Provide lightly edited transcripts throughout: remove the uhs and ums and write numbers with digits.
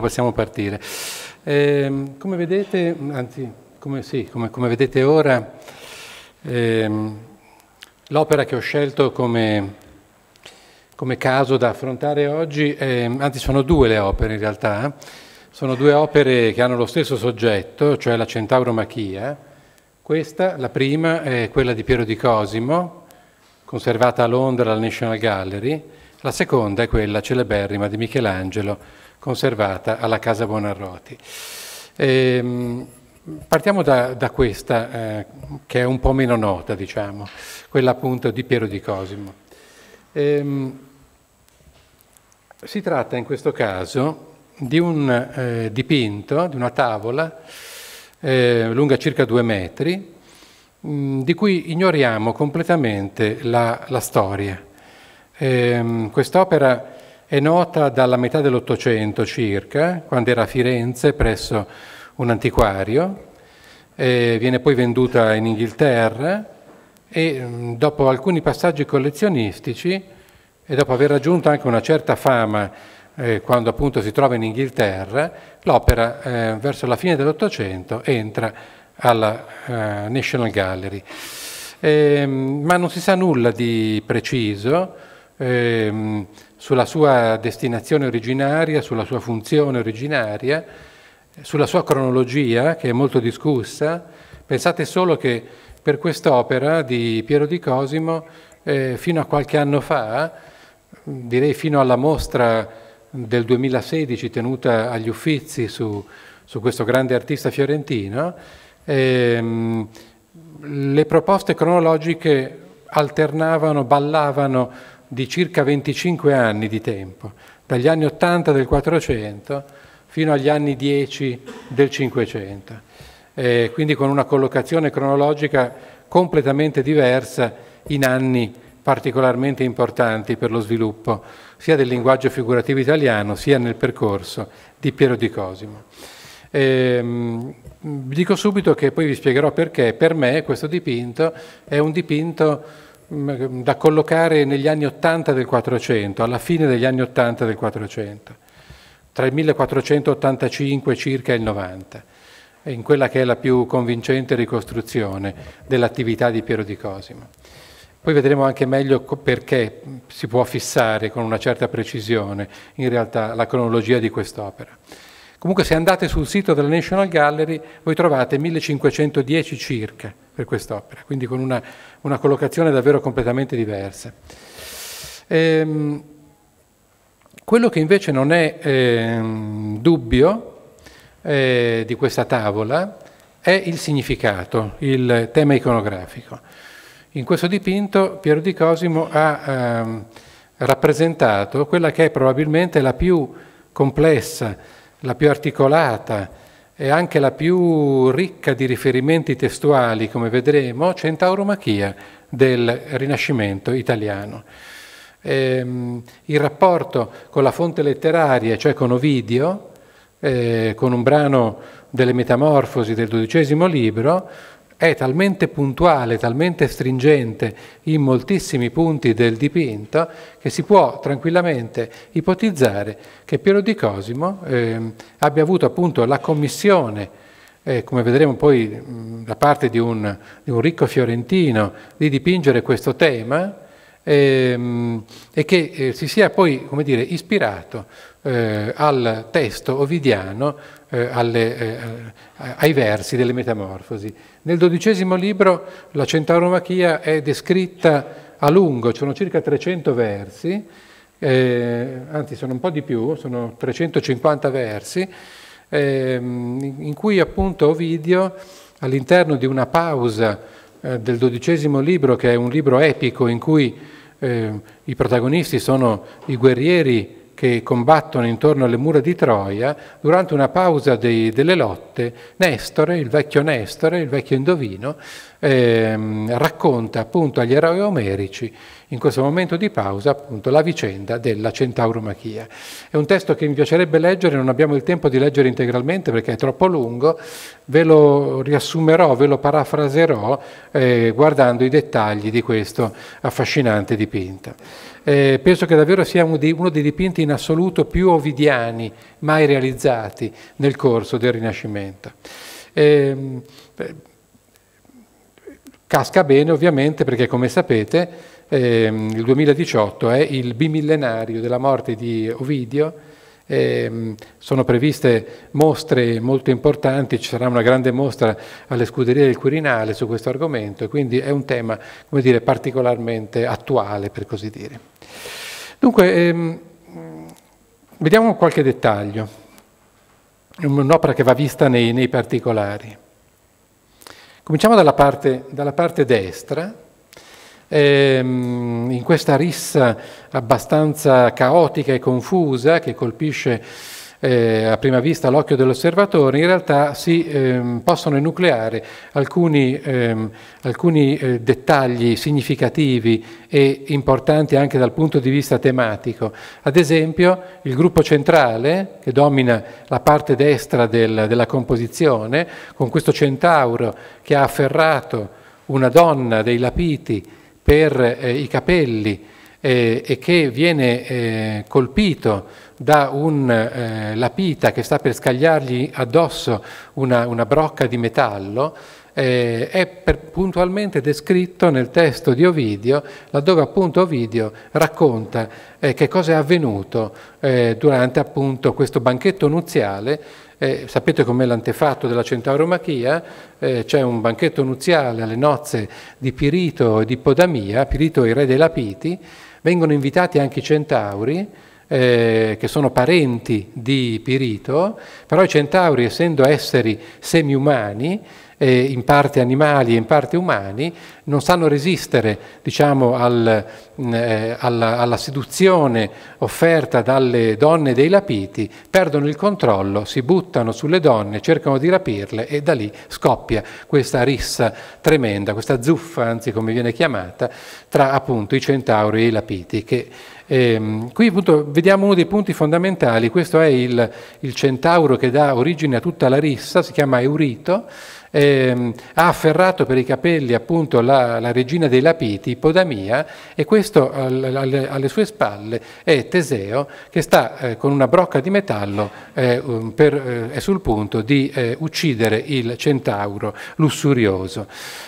Possiamo partire. Come vedete, anzi, come vedete ora, l'opera che ho scelto come caso da affrontare oggi, anzi sono due le opere in realtà, sono due opere che hanno lo stesso soggetto, cioè la Centauromachia. Questa, la prima, è quella di Piero di Cosimo, conservata a Londra al National Gallery, la seconda è quella celeberrima di Michelangelo, conservata alla Casa Buonarroti. Partiamo da questa, che è un po' meno nota, diciamo, quella appunto di Piero di Cosimo. Si tratta in questo caso di un dipinto, di una tavola lunga circa 2 metri, di cui ignoriamo completamente la storia. Quest'opera è nota dalla metà dell'Ottocento circa, quando era a Firenze presso un antiquario, viene poi venduta in Inghilterra e dopo alcuni passaggi collezionistici e dopo aver raggiunto anche una certa fama quando appunto si trova in Inghilterra, l'opera verso la fine dell'Ottocento entra alla National Gallery. Ma non si sa nulla di preciso sulla sua destinazione originaria, sulla sua funzione originaria, sulla sua cronologia, che è molto discussa. Pensate solo che per quest'opera di Piero di Cosimo, fino a qualche anno fa, direi fino alla mostra del 2016 tenuta agli Uffizi su questo grande artista fiorentino, le proposte cronologiche alternavano, ballavano di circa 25 anni di tempo, dagli anni 80 del 400 fino agli anni 10 del 500, quindi con una collocazione cronologica completamente diversa in anni particolarmente importanti per lo sviluppo sia del linguaggio figurativo italiano sia nel percorso di Piero di Cosimo. Dico subito che poi vi spiegherò perché per me questo dipinto è un dipinto da collocare negli anni 80 del 400, alla fine degli anni 80 del 400, tra il 1485 circa e il 90, in quella che è la più convincente ricostruzione dell'attività di Piero di Cosimo. Poi vedremo anche meglio perché si può fissare con una certa precisione in realtà la cronologia di quest'opera. Comunque se andate sul sito della National Gallery voi trovate 1510 circa per quest'opera, quindi con una collocazione davvero completamente diversa. Quello che invece non è dubbio di questa tavola è il significato, il tema iconografico. In questo dipinto Piero di Cosimo ha rappresentato quella che è probabilmente la più complessa, la più articolata e anche la più ricca di riferimenti testuali, come vedremo, Centauromachia del Rinascimento italiano. Il rapporto con la fonte letteraria, cioè con Ovidio, con un brano delle Metamorfosi del XII libro, è talmente puntuale, talmente stringente in moltissimi punti del dipinto che si può tranquillamente ipotizzare che Piero di Cosimo abbia avuto appunto la commissione, come vedremo poi da parte di un ricco fiorentino, di dipingere questo tema e che si sia poi, come dire, ispirato al testo ovidiano, ai versi delle Metamorfosi. Nel XII libro la Centauromachia è descritta a lungo, sono circa 300 versi, anzi sono un po' di più, sono 350 versi, in cui appunto Ovidio, all'interno di una pausa del XII libro, che è un libro epico in cui i protagonisti sono i guerrieri che combattono intorno alle mura di Troia, durante una pausa delle lotte, Nestore, il vecchio indovino, racconta appunto agli eroi omerici, in questo momento di pausa, appunto la vicenda della Centauromachia. È un testo che mi piacerebbe leggere, non abbiamo il tempo di leggere integralmente perché è troppo lungo, ve lo riassumerò, ve lo parafraserò guardando i dettagli di questo affascinante dipinto. Penso che davvero sia uno dei dipinti in assoluto più ovidiani mai realizzati nel corso del Rinascimento. Casca bene ovviamente perché, come sapete, il 2018 è il bimillenario della morte di Ovidio. Sono previste mostre molto importanti, ci sarà una grande mostra alle scuderie del Quirinale su questo argomento, e quindi è un tema, come dire, particolarmente attuale, per così dire. Dunque, vediamo qualche dettaglio, un'opera che va vista nei particolari. Cominciamo dalla parte destra. In questa rissa abbastanza caotica e confusa che colpisce a prima vista l'occhio dell'osservatore, in realtà si possono enucleare alcuni dettagli significativi e importanti anche dal punto di vista tematico. Ad esempio, il gruppo centrale che domina la parte destra della composizione, con questo centauro che ha afferrato una donna dei Lapiti per i capelli e che viene colpito da un lapita che sta per scagliargli addosso una brocca di metallo, è puntualmente descritto nel testo di Ovidio, laddove appunto Ovidio racconta che cosa è avvenuto durante appunto questo banchetto nuziale. Sapete com'è l'antefatto della Centauromachia, c'è un banchetto nuziale alle nozze di Pirito e di Podamia. Pirito è il re dei Lapiti, vengono invitati anche i centauri, che sono parenti di Pirito, però i centauri, essendo esseri semiumani, in parte animali e in parte umani, non sanno resistere, diciamo, alla seduzione offerta dalle donne dei Lapiti, perdono il controllo, si buttano sulle donne, cercano di rapirle, e da lì scoppia questa rissa tremenda, questa zuffa, anzi, come viene chiamata, tra appunto i centauri e i Lapiti. Qui appunto vediamo uno dei punti fondamentali. Questo è il centauro che dà origine a tutta la rissa, si chiama Eurito. Ha afferrato per i capelli appunto la regina dei Lapiti, Podamia, e questo alle sue spalle è Teseo che sta con una brocca di metallo è sul punto di uccidere il centauro lussurioso.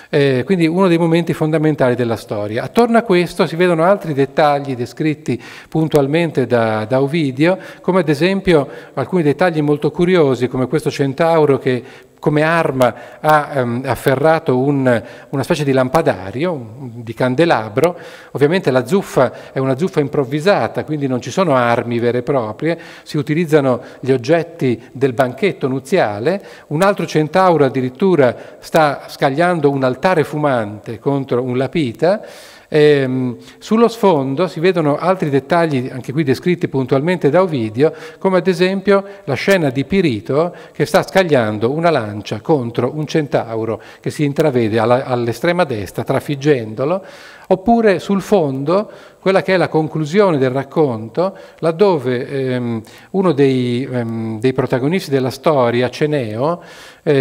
Quindi uno dei momenti fondamentali della storia. Attorno a questo si vedono altri dettagli descritti puntualmente da Ovidio, come ad esempio alcuni dettagli molto curiosi, come questo centauro che come arma ha afferrato una specie di lampadario, di candelabro. Ovviamente la zuffa è una zuffa improvvisata, quindi non ci sono armi vere e proprie, si utilizzano gli oggetti del banchetto nuziale. Un altro centauro addirittura sta scagliando un altare fumante contro un lapita. Sullo sfondo si vedono altri dettagli, anche qui descritti puntualmente da Ovidio, come ad esempio la scena di Pirito che sta scagliando una lancia contro un centauro che si intravede all'estrema destra, trafiggendolo. Oppure sul fondo quella che è la conclusione del racconto, laddove uno dei protagonisti della storia, Ceneo, tra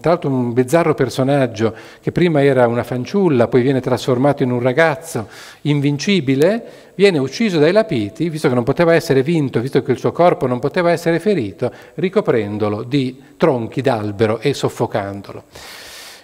l'altro un bizzarro personaggio che prima era una fanciulla, poi viene trasformato in un ragazzo invincibile, viene ucciso dai Lapiti, visto che non poteva essere vinto, visto che il suo corpo non poteva essere ferito, ricoprendolo di tronchi d'albero e soffocandolo.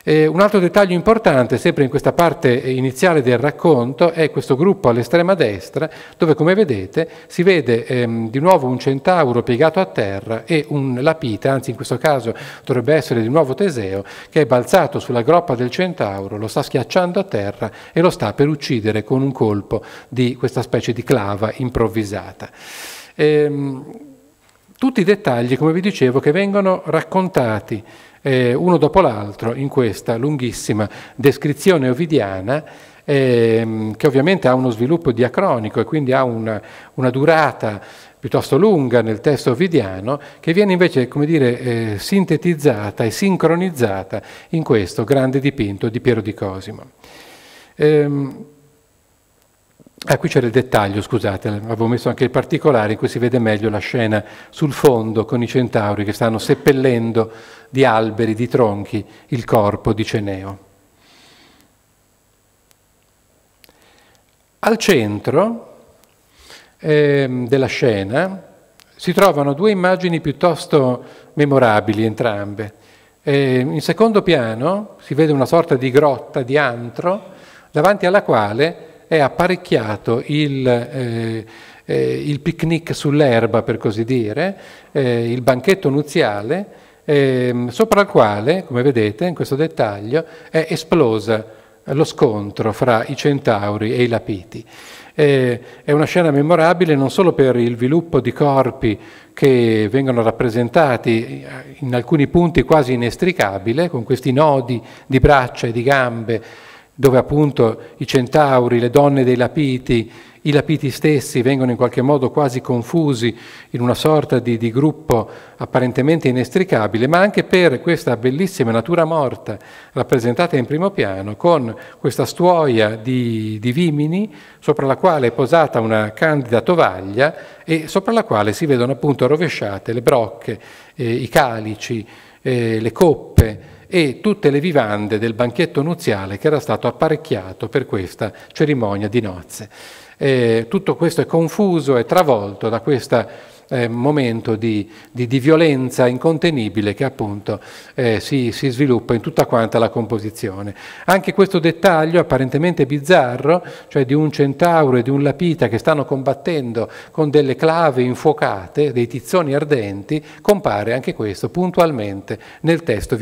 Un altro dettaglio importante, sempre in questa parte iniziale del racconto, è questo gruppo all'estrema destra, dove, come vedete, si vede di nuovo un centauro piegato a terra e un lapita, anzi in questo caso dovrebbe essere di nuovo Teseo, che è balzato sulla groppa del centauro, lo sta schiacciando a terra e lo sta per uccidere con un colpo di questa specie di clava improvvisata. Tutti i dettagli, come vi dicevo, che vengono raccontati uno dopo l'altro in questa lunghissima descrizione ovidiana, che ovviamente ha uno sviluppo diacronico e quindi ha una durata piuttosto lunga nel testo ovidiano, che viene invece, come dire, sintetizzata e sincronizzata in questo grande dipinto di Piero di Cosimo. Qui c'era il dettaglio, scusate, avevo messo anche il particolare in cui si vede meglio la scena sul fondo con i centauri che stanno seppellendo di alberi, di tronchi, il corpo di Ceneo. Al centro della scena si trovano due immagini piuttosto memorabili entrambe. In secondo piano si vede una sorta di grotta, di antro, davanti alla quale è apparecchiato il picnic sull'erba, per così dire, il banchetto nuziale, sopra il quale, come vedete in questo dettaglio, è esplosa lo scontro fra i centauri e i lapiti. È una scena memorabile non solo per il sviluppo di corpi che vengono rappresentati in alcuni punti quasi inestricabile, con questi nodi di braccia e di gambe, dove appunto i centauri, le donne dei lapiti, i lapiti stessi vengono in qualche modo quasi confusi in una sorta di gruppo apparentemente inestricabile, ma anche per questa bellissima natura morta rappresentata in primo piano con questa stuoia di vimini sopra la quale è posata una candida tovaglia e sopra la quale si vedono appunto rovesciate le brocche, i calici, le coppe e tutte le vivande del banchetto nuziale che era stato apparecchiato per questa cerimonia di nozze. Tutto questo è confuso e travolto da questo momento di violenza incontenibile che appunto si sviluppa in tutta quanta la composizione. Anche questo dettaglio apparentemente bizzarro, cioè di un centauro e di un lapita che stanno combattendo con delle clave infuocate, dei tizzoni ardenti, compare anche questo puntualmente nel testo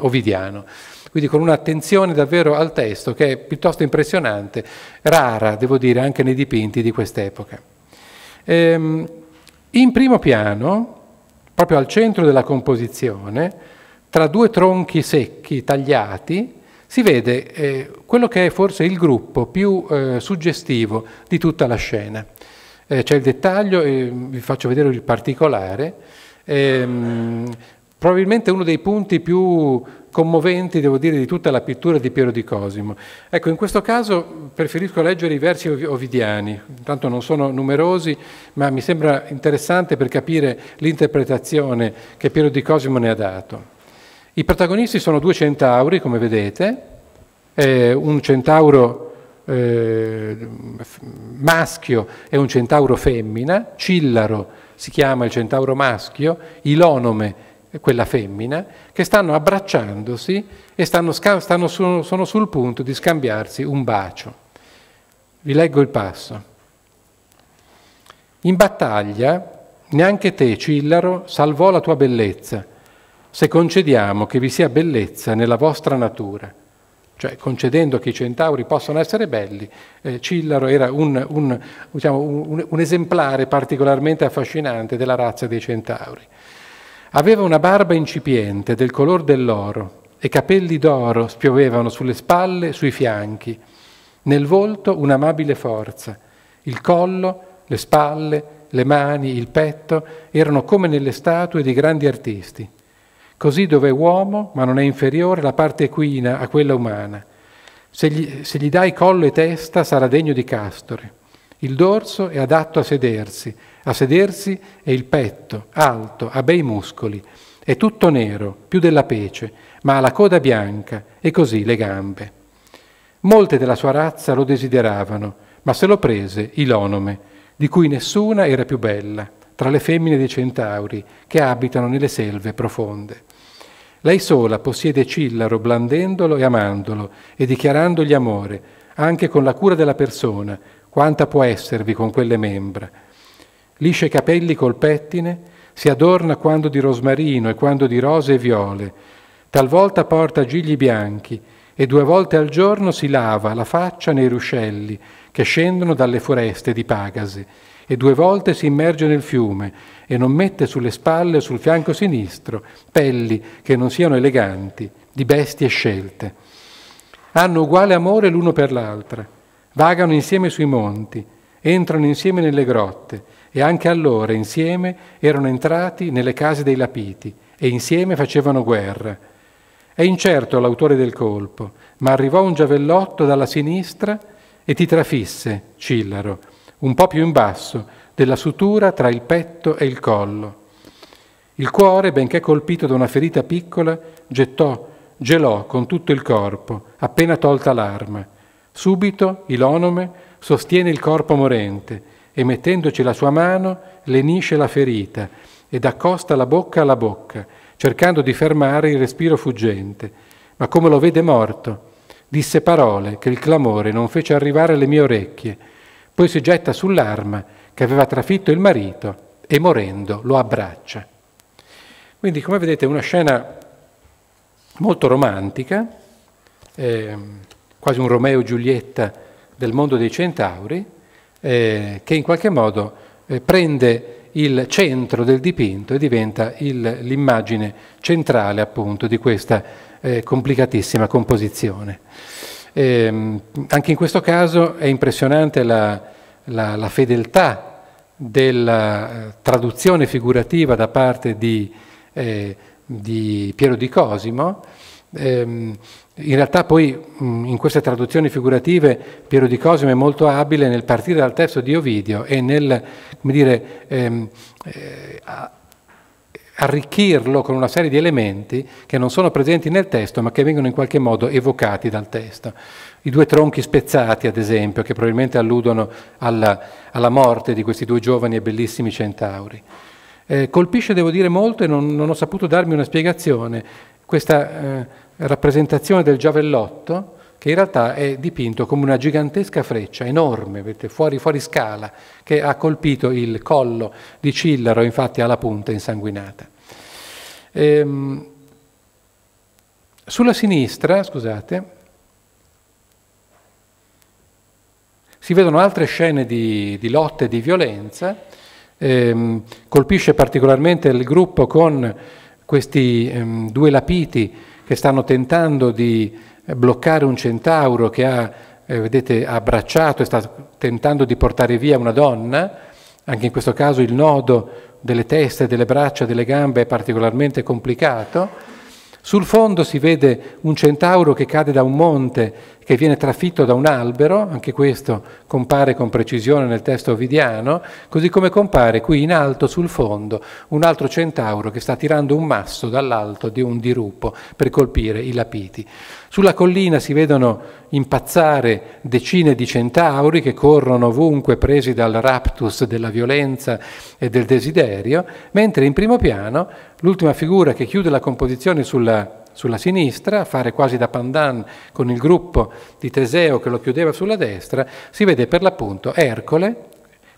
ovidiano. Quindi con un'attenzione davvero al testo che è piuttosto impressionante, rara, devo dire, anche nei dipinti di quest'epoca. In primo piano, proprio al centro della composizione, tra due tronchi secchi tagliati, si vede quello che è forse il gruppo più suggestivo di tutta la scena. C'è il dettaglio, vi faccio vedere il particolare, probabilmente uno dei punti più commoventi, devo dire, di tutta la pittura di Piero di Cosimo. Ecco, in questo caso preferisco leggere i versi ovidiani, intanto non sono numerosi, ma mi sembra interessante per capire l'interpretazione che Piero di Cosimo ne ha dato. I protagonisti sono due centauri, come vedete, un centauro maschio e un centauro femmina, Cillaro si chiama il centauro maschio, Ilonome quella femmina, che stanno abbracciandosi e sono sul punto di scambiarsi un bacio. Vi leggo il passo. In battaglia neanche te, Cillaro, salvò la tua bellezza, se concediamo che vi sia bellezza nella vostra natura. Cioè, concedendo che i centauri possano essere belli, Cillaro era un esemplare particolarmente affascinante della razza dei centauri. Aveva una barba incipiente del color dell'oro e capelli d'oro spiovevano sulle spalle, sui fianchi. Nel volto un'amabile forza. Il collo, le spalle, le mani, il petto erano come nelle statue di grandi artisti. Così dove è uomo, ma non è inferiore la parte equina a quella umana. Se gli dai collo e testa sarà degno di Castore. Il dorso è adatto a sedersi è il petto, alto, ha bei muscoli, è tutto nero, più della pece, ma ha la coda bianca e così le gambe. Molte della sua razza lo desideravano, ma se lo prese Ilonome, di cui nessuna era più bella, tra le femmine dei centauri che abitano nelle selve profonde. Lei sola possiede Cillaro blandendolo e amandolo e dichiarandogli amore, anche con la cura della persona, quanta può esservi con quelle membra. Liscia i capelli col pettine, si adorna quando di rosmarino e quando di rose e viole, talvolta porta gigli bianchi e 2 volte al giorno si lava la faccia nei ruscelli che scendono dalle foreste di Pagasi e 2 volte si immerge nel fiume e non mette sulle spalle o sul fianco sinistro pelli che non siano eleganti, di bestie scelte. Hanno uguale amore l'uno per l'altra. Vagano insieme sui monti, entrano insieme nelle grotte e anche allora insieme erano entrati nelle case dei lapiti e insieme facevano guerra. È incerto l'autore del colpo, ma arrivò un giavellotto dalla sinistra e ti trafisse, Cillaro, un po' più in basso, della sutura tra il petto e il collo. Il cuore, benché colpito da una ferita piccola, gelò con tutto il corpo, appena tolta l'arma. Subito Ilonome sostiene il corpo morente e mettendoci la sua mano lenisce la ferita ed accosta la bocca alla bocca, cercando di fermare il respiro fuggente, ma come lo vede morto, disse parole che il clamore non fece arrivare alle mie orecchie, poi si getta sull'arma che aveva trafitto il marito e morendo lo abbraccia. Quindi, come vedete, è una scena molto romantica, quasi un Romeo e Giulietta del mondo dei centauri, che in qualche modo prende il centro del dipinto e diventa l'immagine centrale, appunto, di questa complicatissima composizione. Anche in questo caso è impressionante la fedeltà della traduzione figurativa da parte di Piero di Cosimo. In realtà poi in queste traduzioni figurative Piero di Cosimo è molto abile nel partire dal testo di Ovidio e nel, come dire, arricchirlo con una serie di elementi che non sono presenti nel testo ma che vengono in qualche modo evocati dal testo. I due tronchi spezzati, ad esempio, che probabilmente alludono alla morte di questi due giovani e bellissimi centauri. Colpisce, devo dire, molto, e non ho saputo darmi una spiegazione, questa rappresentazione del giavellotto, che in realtà è dipinto come una gigantesca freccia, enorme, fuori scala, che ha colpito il collo di Cillaro, infatti ha la punta insanguinata. Sulla sinistra, scusate, si vedono altre scene di lotte e di violenza. Colpisce particolarmente il gruppo con questi due lapiti che stanno tentando di bloccare un centauro che ha, vedete, abbracciato e sta tentando di portare via una donna. Anche in questo caso il nodo delle teste, delle braccia, delle gambe è particolarmente complicato. Sul fondo si vede un centauro che cade da un monte, che viene trafitto da un albero, anche questo compare con precisione nel testo ovidiano, così come compare qui in alto sul fondo un altro centauro che sta tirando un masso dall'alto di un dirupo per colpire i lapiti. Sulla collina si vedono impazzare decine di centauri che corrono ovunque presi dal raptus della violenza e del desiderio, mentre in primo piano l'ultima figura che chiude la composizione sulla sinistra, a fare quasi da pandan con il gruppo di Teseo che lo chiudeva sulla destra, si vede per l'appunto Ercole.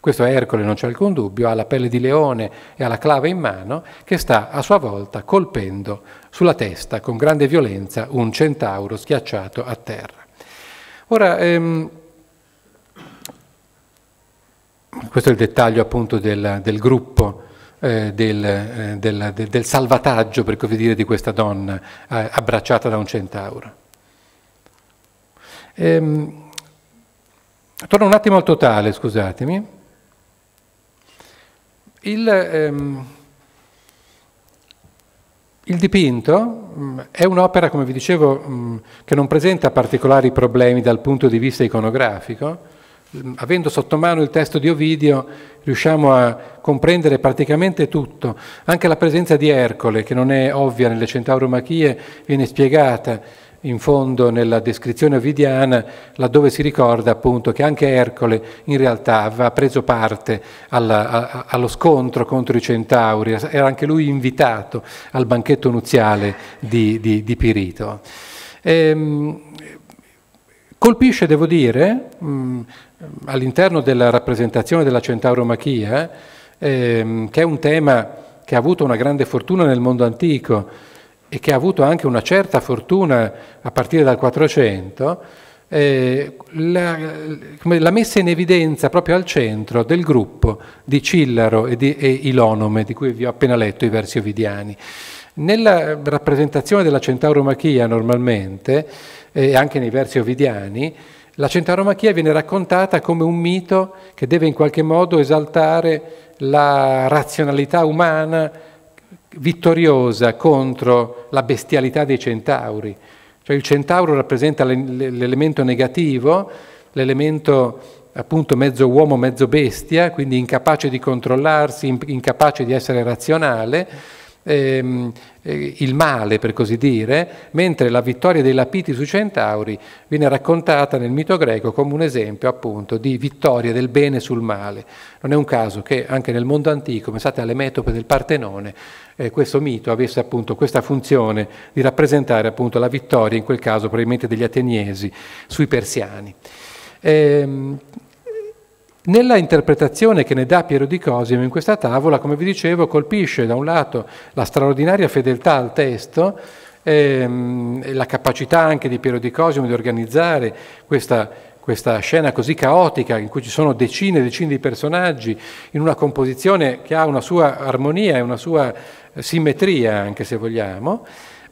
Questo Ercole, non c'è alcun dubbio, ha la pelle di leone e ha la clava in mano, che sta a sua volta colpendo sulla testa con grande violenza un centauro schiacciato a terra. Ora, questo è il dettaglio, appunto, del gruppo, del salvataggio, per così dire, di questa donna abbracciata da un centauro. Torno un attimo al totale, scusatemi. Il dipinto è un'opera, come vi dicevo, che non presenta particolari problemi dal punto di vista iconografico. Avendo sotto mano il testo di Ovidio riusciamo a comprendere praticamente tutto, anche la presenza di Ercole, che non è ovvia nelle Centauromachie, viene spiegata in fondo nella descrizione ovidiana, laddove si ricorda, appunto, che anche Ercole in realtà aveva preso parte allo scontro contro i centauri, era anche lui invitato al banchetto nuziale di Pirito. Colpisce, devo dire, all'interno della rappresentazione della Centauromachia, che è un tema che ha avuto una grande fortuna nel mondo antico e che ha avuto anche una certa fortuna a partire dal 400, la messa in evidenza proprio al centro del gruppo di Cillaro e Ilonome, di cui vi ho appena letto i versi ovidiani. Nella rappresentazione della Centauromachia normalmente, e anche nei versi ovidiani, la Centauromachia viene raccontata come un mito che deve in qualche modo esaltare la razionalità umana vittoriosa contro la bestialità dei centauri. Cioè il centauro rappresenta l'elemento negativo, l'elemento, appunto, mezzo uomo, mezzo bestia, quindi incapace di controllarsi, incapace di essere razionale, il male, per così dire, mentre la vittoria dei Lapiti sui Centauri viene raccontata nel mito greco come un esempio appunto di vittoria del bene sul male. Non è un caso che anche nel mondo antico, pensate alle metope del Partenone, questo mito avesse appunto questa funzione di rappresentare appunto la vittoria, in quel caso probabilmente degli ateniesi, sui persiani. Nella interpretazione che ne dà Piero di Cosimo in questa tavola, come vi dicevo, colpisce da un lato la straordinaria fedeltà al testo, la capacità anche di Piero di Cosimo di organizzare questa scena così caotica in cui ci sono decine e decine di personaggi in una composizione che ha una sua armonia e una sua simmetria, anche se vogliamo,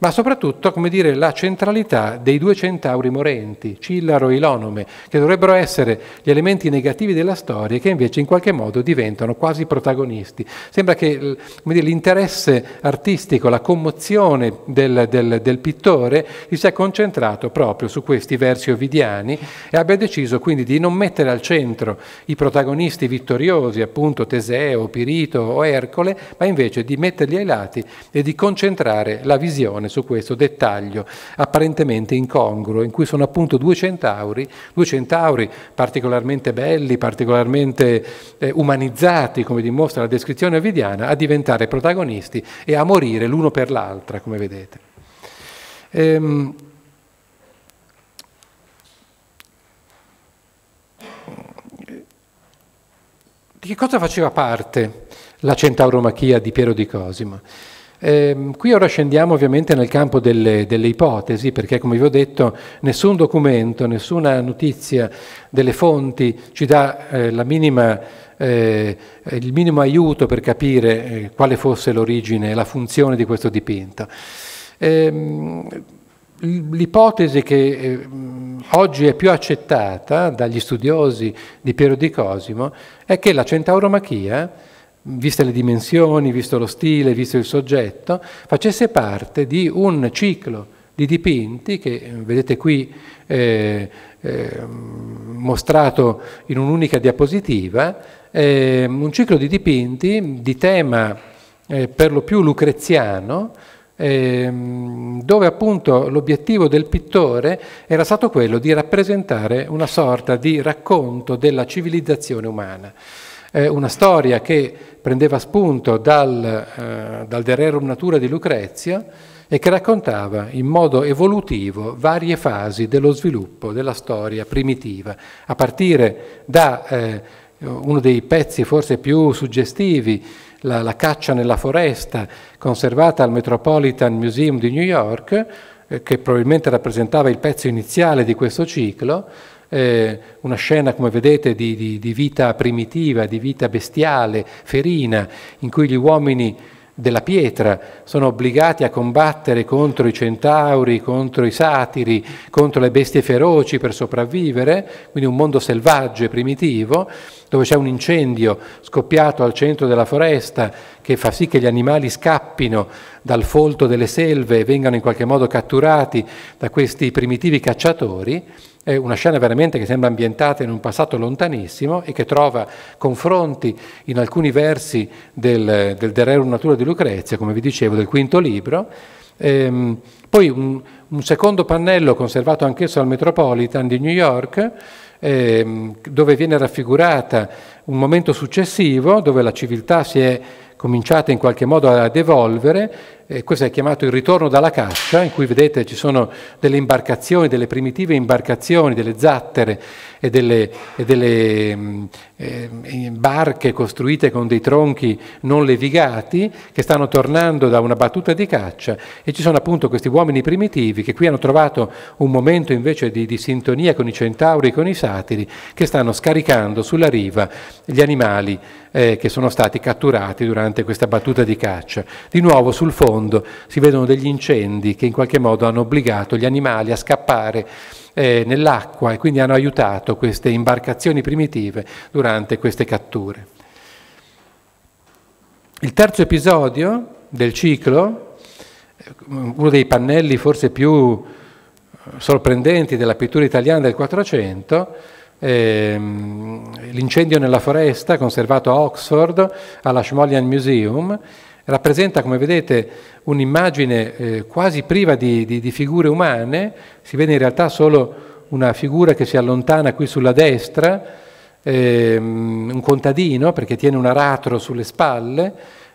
ma soprattutto, come dire, la centralità dei due centauri morenti, Cillaro e Ilonome, che dovrebbero essere gli elementi negativi della storia e che invece in qualche modo diventano quasi protagonisti. Sembra che l'interesse artistico, la commozione del pittore si sia concentrato proprio su questi versi ovidiani e abbia deciso quindi di non mettere al centro i protagonisti vittoriosi, appunto Teseo, Pirito o Ercole, ma invece di metterli ai lati e di concentrare la visione su questo dettaglio apparentemente incongruo, in cui sono appunto due centauri particolarmente belli, particolarmente umanizzati, come dimostra la descrizione ovidiana, a diventare protagonisti e a morire l'uno per l'altra, come vedete. Di che cosa faceva parte la Centauromachia di Piero di Cosimo? Qui ora scendiamo ovviamente nel campo delle ipotesi, perché come vi ho detto nessun documento, nessuna notizia delle fonti ci dà il minimo aiuto per capire quale fosse l'origine e la funzione di questo dipinto. L'ipotesi che oggi è più accettata dagli studiosi di Piero di Cosimo è che la Centauromachia, viste le dimensioni, visto lo stile, visto il soggetto, facesse parte di un ciclo di dipinti che vedete qui mostrato in un'unica diapositiva, un ciclo di dipinti di tema per lo più lucreziano, dove appunto l'obiettivo del pittore era stato quello di rappresentare una sorta di racconto della civilizzazione umana. Una storia che prendeva spunto dal De Rerum Natura di Lucrezia e che raccontava in modo evolutivo varie fasi dello sviluppo della storia primitiva, a partire da uno dei pezzi forse più suggestivi, la caccia nella foresta, conservata al Metropolitan Museum di New York, che probabilmente rappresentava il pezzo iniziale di questo ciclo, una scena, come vedete, di vita primitiva, di vita bestiale, ferina, in cui gli uomini della pietra sono obbligati a combattere contro i centauri, contro i satiri, contro le bestie feroci per sopravvivere, quindi un mondo selvaggio e primitivo, dove c'è un incendio scoppiato al centro della foresta che fa sì che gli animali scappino dal folto delle selve e vengano in qualche modo catturati da questi primitivi cacciatori. È una scena veramente che sembra ambientata in un passato lontanissimo e che trova confronti in alcuni versi del De Rerum Natura di Lucrezia, come vi dicevo, del quinto libro. Poi un secondo pannello conservato anch'esso al Metropolitan di New York, dove viene raffigurata un momento successivo dove la civiltà si è cominciate in qualche modo ad evolvere, questo è chiamato il ritorno dalla caccia, in cui vedete ci sono delle imbarcazioni, delle primitive imbarcazioni, delle zattere e delle barche costruite con dei tronchi non levigati che stanno tornando da una battuta di caccia, e ci sono appunto questi uomini primitivi che qui hanno trovato un momento invece di sintonia con i centauri e con i satiri, che stanno scaricando sulla riva gli animali che sono stati catturati durante questa battuta di caccia. Di nuovo sul fondo si vedono degli incendi che in qualche modo hanno obbligato gli animali a scappare nell'acqua e quindi hanno aiutato queste imbarcazioni primitive durante queste catture. Il terzo episodio del ciclo, uno dei pannelli forse più sorprendenti della pittura italiana del 400, l'incendio nella foresta, conservato a Oxford, alla Schmollian Museum, rappresenta, come vedete, un'immagine quasi priva di figure umane. Si vede in realtà solo una figura che si allontana qui sulla destra, un contadino, perché tiene un aratro sulle spalle,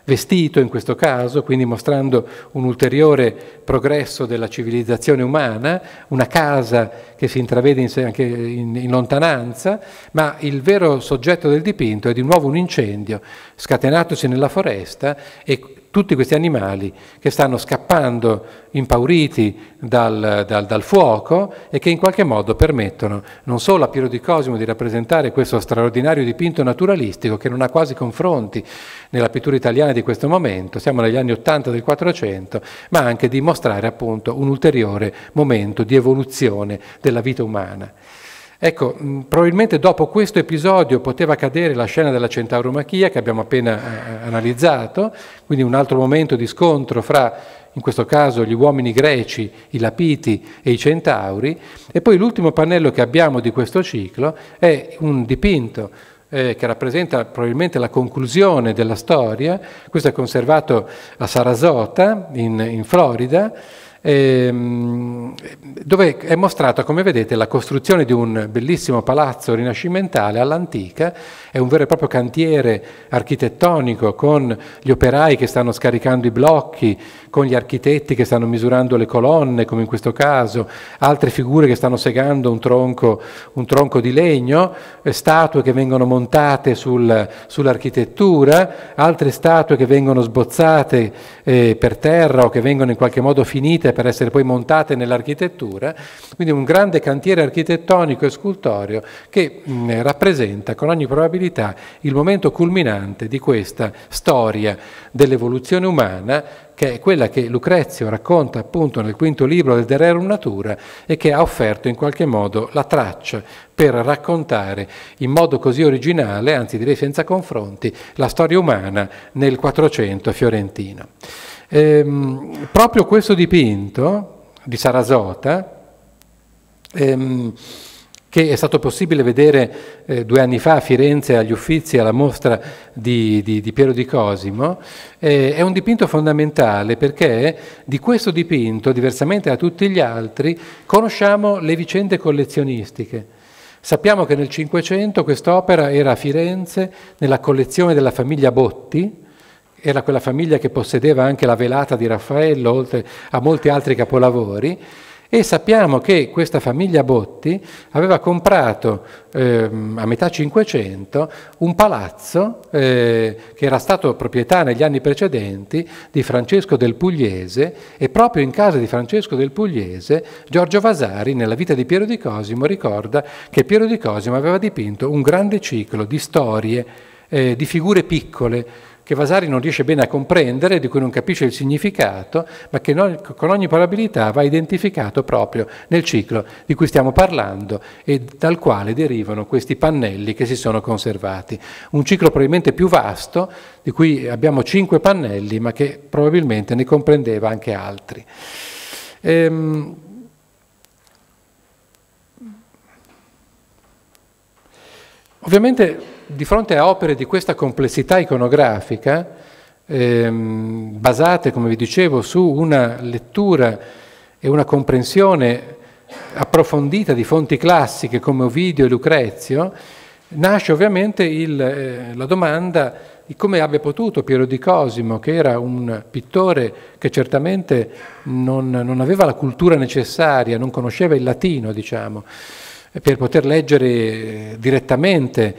vestito in questo caso, quindi mostrando un ulteriore progresso della civilizzazione umana, una casa che si intravede anche in lontananza, ma il vero soggetto del dipinto è di nuovo un incendio scatenatosi nella foresta e tutti questi animali che stanno scappando impauriti dal fuoco e che in qualche modo permettono non solo a Piero di Cosimo di rappresentare questo straordinario dipinto naturalistico che non ha quasi confronti nella pittura italiana di questo momento, siamo negli anni 80 del 400, ma anche di mostrare appunto un ulteriore momento di evoluzione della vita umana. Ecco, probabilmente dopo questo episodio poteva accadere la scena della Centauromachia che abbiamo appena analizzato, quindi un altro momento di scontro fra, in questo caso, gli uomini greci, i Lapiti e i Centauri, e poi l'ultimo pannello che abbiamo di questo ciclo è un dipinto che rappresenta probabilmente la conclusione della storia. Questo è conservato a Sarasota, in Florida, dove è mostrata, come vedete, la costruzione di un bellissimo palazzo rinascimentale all'antica. È un vero e proprio cantiere architettonico con gli operai che stanno scaricando i blocchi, con gli architetti che stanno misurando le colonne, come in questo caso, altre figure che stanno segando un tronco di legno, statue che vengono montate sull'architettura, altre statue che vengono sbozzate per terra o che vengono in qualche modo finite per essere poi montate nell'architettura. Quindi un grande cantiere architettonico e scultoreo che rappresenta con ogni probabilità il momento culminante di questa storia dell'evoluzione umana, che è quella che Lucrezio racconta appunto nel quinto libro del De Rerum Natura e che ha offerto in qualche modo la traccia per raccontare in modo così originale, anzi direi senza confronti, la storia umana nel 400 fiorentino. Proprio questo dipinto di Sarasota, che è stato possibile vedere 2 anni fa a Firenze agli Uffizi alla mostra di Piero di Cosimo, è un dipinto fondamentale perché di questo dipinto, diversamente da tutti gli altri, conosciamo le vicende collezionistiche. Sappiamo che nel Cinquecento quest'opera era a Firenze nella collezione della famiglia Botti. Era quella famiglia che possedeva anche la Velata di Raffaello, oltre a molti altri capolavori, e sappiamo che questa famiglia Botti aveva comprato a metà Cinquecento un palazzo che era stato proprietà negli anni precedenti di Francesco del Pugliese, e proprio in casa di Francesco del Pugliese Giorgio Vasari nella vita di Piero di Cosimo ricorda che Piero di Cosimo aveva dipinto un grande ciclo di storie, di figure piccole, che Vasari non riesce bene a comprendere, di cui non capisce il significato, ma che con ogni probabilità va identificato proprio nel ciclo di cui stiamo parlando e dal quale derivano questi pannelli che si sono conservati. Un ciclo probabilmente più vasto, di cui abbiamo 5 pannelli, ma che probabilmente ne comprendeva anche altri. Ovviamente, di fronte a opere di questa complessità iconografica, basate, come vi dicevo, su una lettura e una comprensione approfondita di fonti classiche come Ovidio e Lucrezio, nasce ovviamente la domanda di come abbia potuto Piero di Cosimo, che era un pittore che certamente non aveva la cultura necessaria, non conosceva il latino, diciamo, per poter leggere direttamente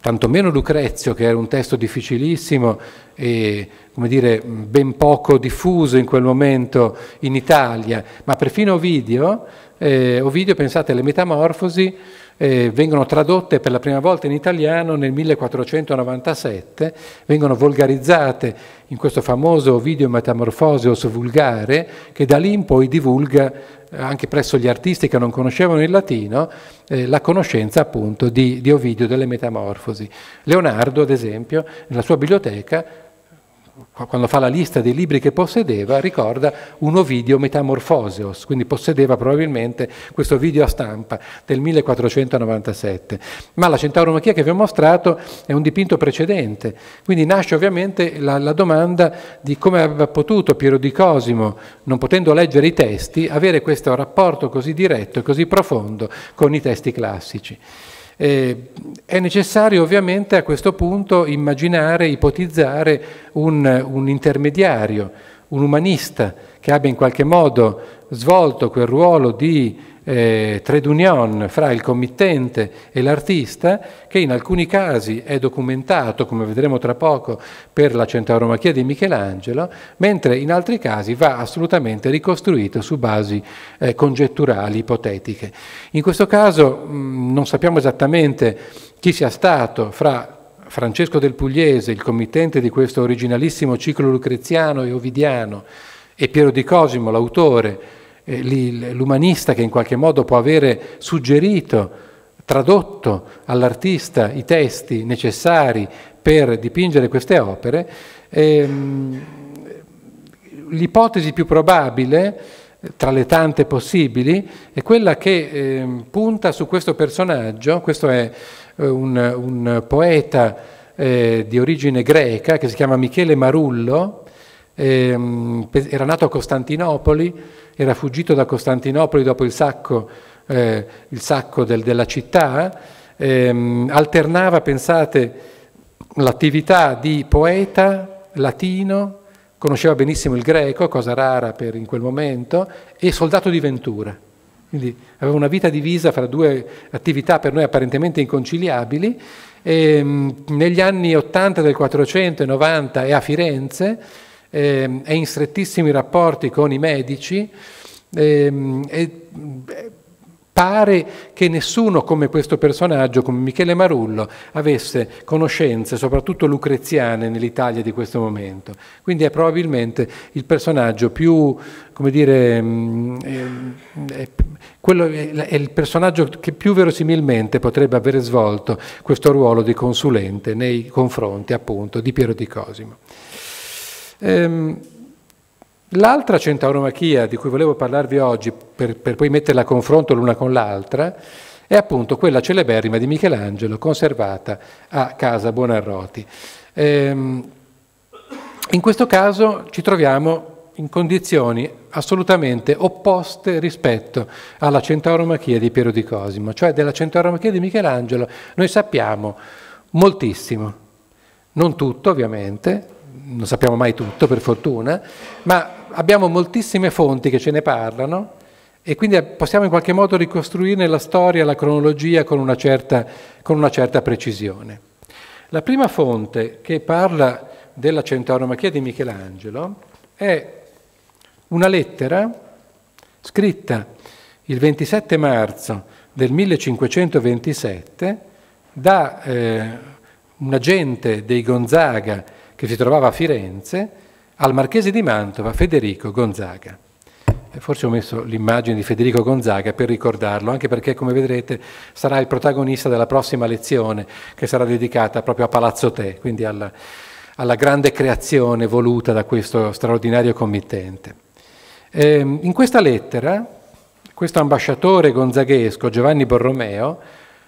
tantomeno Lucrezio, che era un testo difficilissimo e, come dire, ben poco diffuso in quel momento in Italia, ma perfino Ovidio. Ovidio, pensate, le Metamorfosi vengono tradotte per la prima volta in italiano nel 1497, vengono volgarizzate in questo famoso Ovidio Metamorfosis vulgare, che da lì in poi divulga anche presso gli artisti che non conoscevano il latino la conoscenza appunto di Ovidio delle Metamorfosi. Leonardo, ad esempio, nella sua biblioteca quando fa la lista dei libri che possedeva, ricorda un Ovidio Metamorfosios, quindi possedeva probabilmente questo video a stampa del 1497. Ma la Centauromachia che vi ho mostrato è un dipinto precedente, quindi nasce ovviamente la domanda di come aveva potuto Piero di Cosimo, non potendo leggere i testi, avere questo rapporto così diretto e così profondo con i testi classici. È necessario ovviamente a questo punto immaginare, ipotizzare un intermediario, un umanista che abbia in qualche modo svolto quel ruolo di trade union fra il committente e l'artista, che in alcuni casi è documentato, come vedremo tra poco, per la Centauromachia di Michelangelo, mentre in altri casi va assolutamente ricostruito su basi congetturali, ipotetiche. In questo caso non sappiamo esattamente chi sia stato fra Francesco del Pugliese, il committente di questo originalissimo ciclo lucreziano e ovidiano, e Piero di Cosimo, l'autore, l'umanista che in qualche modo può avere suggerito, tradotto all'artista i testi necessari per dipingere queste opere. L'ipotesi più probabile, tra le tante possibili, è quella che punta su questo personaggio. Questo è un poeta di origine greca che si chiama Michele Marullo, era nato a Costantinopoli, era fuggito da Costantinopoli dopo il sacco della città, alternava, pensate, l'attività di poeta latino, conosceva benissimo il greco, cosa rara per in quel momento, e soldato di Ventura. Quindi aveva una vita divisa fra due attività per noi apparentemente inconciliabili. Negli anni 80 del 400 e 90 è a Firenze, è in strettissimi rapporti con i Medici, e pare che nessuno come questo personaggio, come Michele Marullo, avesse conoscenze, soprattutto lucreziane, nell'Italia di questo momento. Quindi è probabilmente il personaggio più, come dire, è il personaggio che più verosimilmente potrebbe aver svolto questo ruolo di consulente nei confronti appunto di Piero di Cosimo. L'altra Centauromachia di cui volevo parlarvi oggi, per poi metterla a confronto l'una con l'altra, è appunto quella celeberrima di Michelangelo, conservata a Casa Buonarroti. In questo caso ci troviamo in condizioni assolutamente opposte rispetto alla Centauromachia di Piero di Cosimo, cioè della Centauromachia di Michelangelo noi sappiamo moltissimo, non tutto ovviamente, non sappiamo mai tutto, per fortuna, ma abbiamo moltissime fonti che ce ne parlano e quindi possiamo in qualche modo ricostruirne la storia, la cronologia con una certa precisione. La prima fonte che parla della Centauromachia di Michelangelo è una lettera scritta il 27 marzo del 1527 da un agente dei Gonzaga che si trovava a Firenze, al marchese di Mantova Federico Gonzaga. Forse ho messo l'immagine di Federico Gonzaga per ricordarlo, anche perché, come vedrete, sarà il protagonista della prossima lezione, che sarà dedicata proprio a Palazzo Te, quindi alla grande creazione voluta da questo straordinario committente. In questa lettera, questo ambasciatore gonzaghesco, Giovanni Borromeo,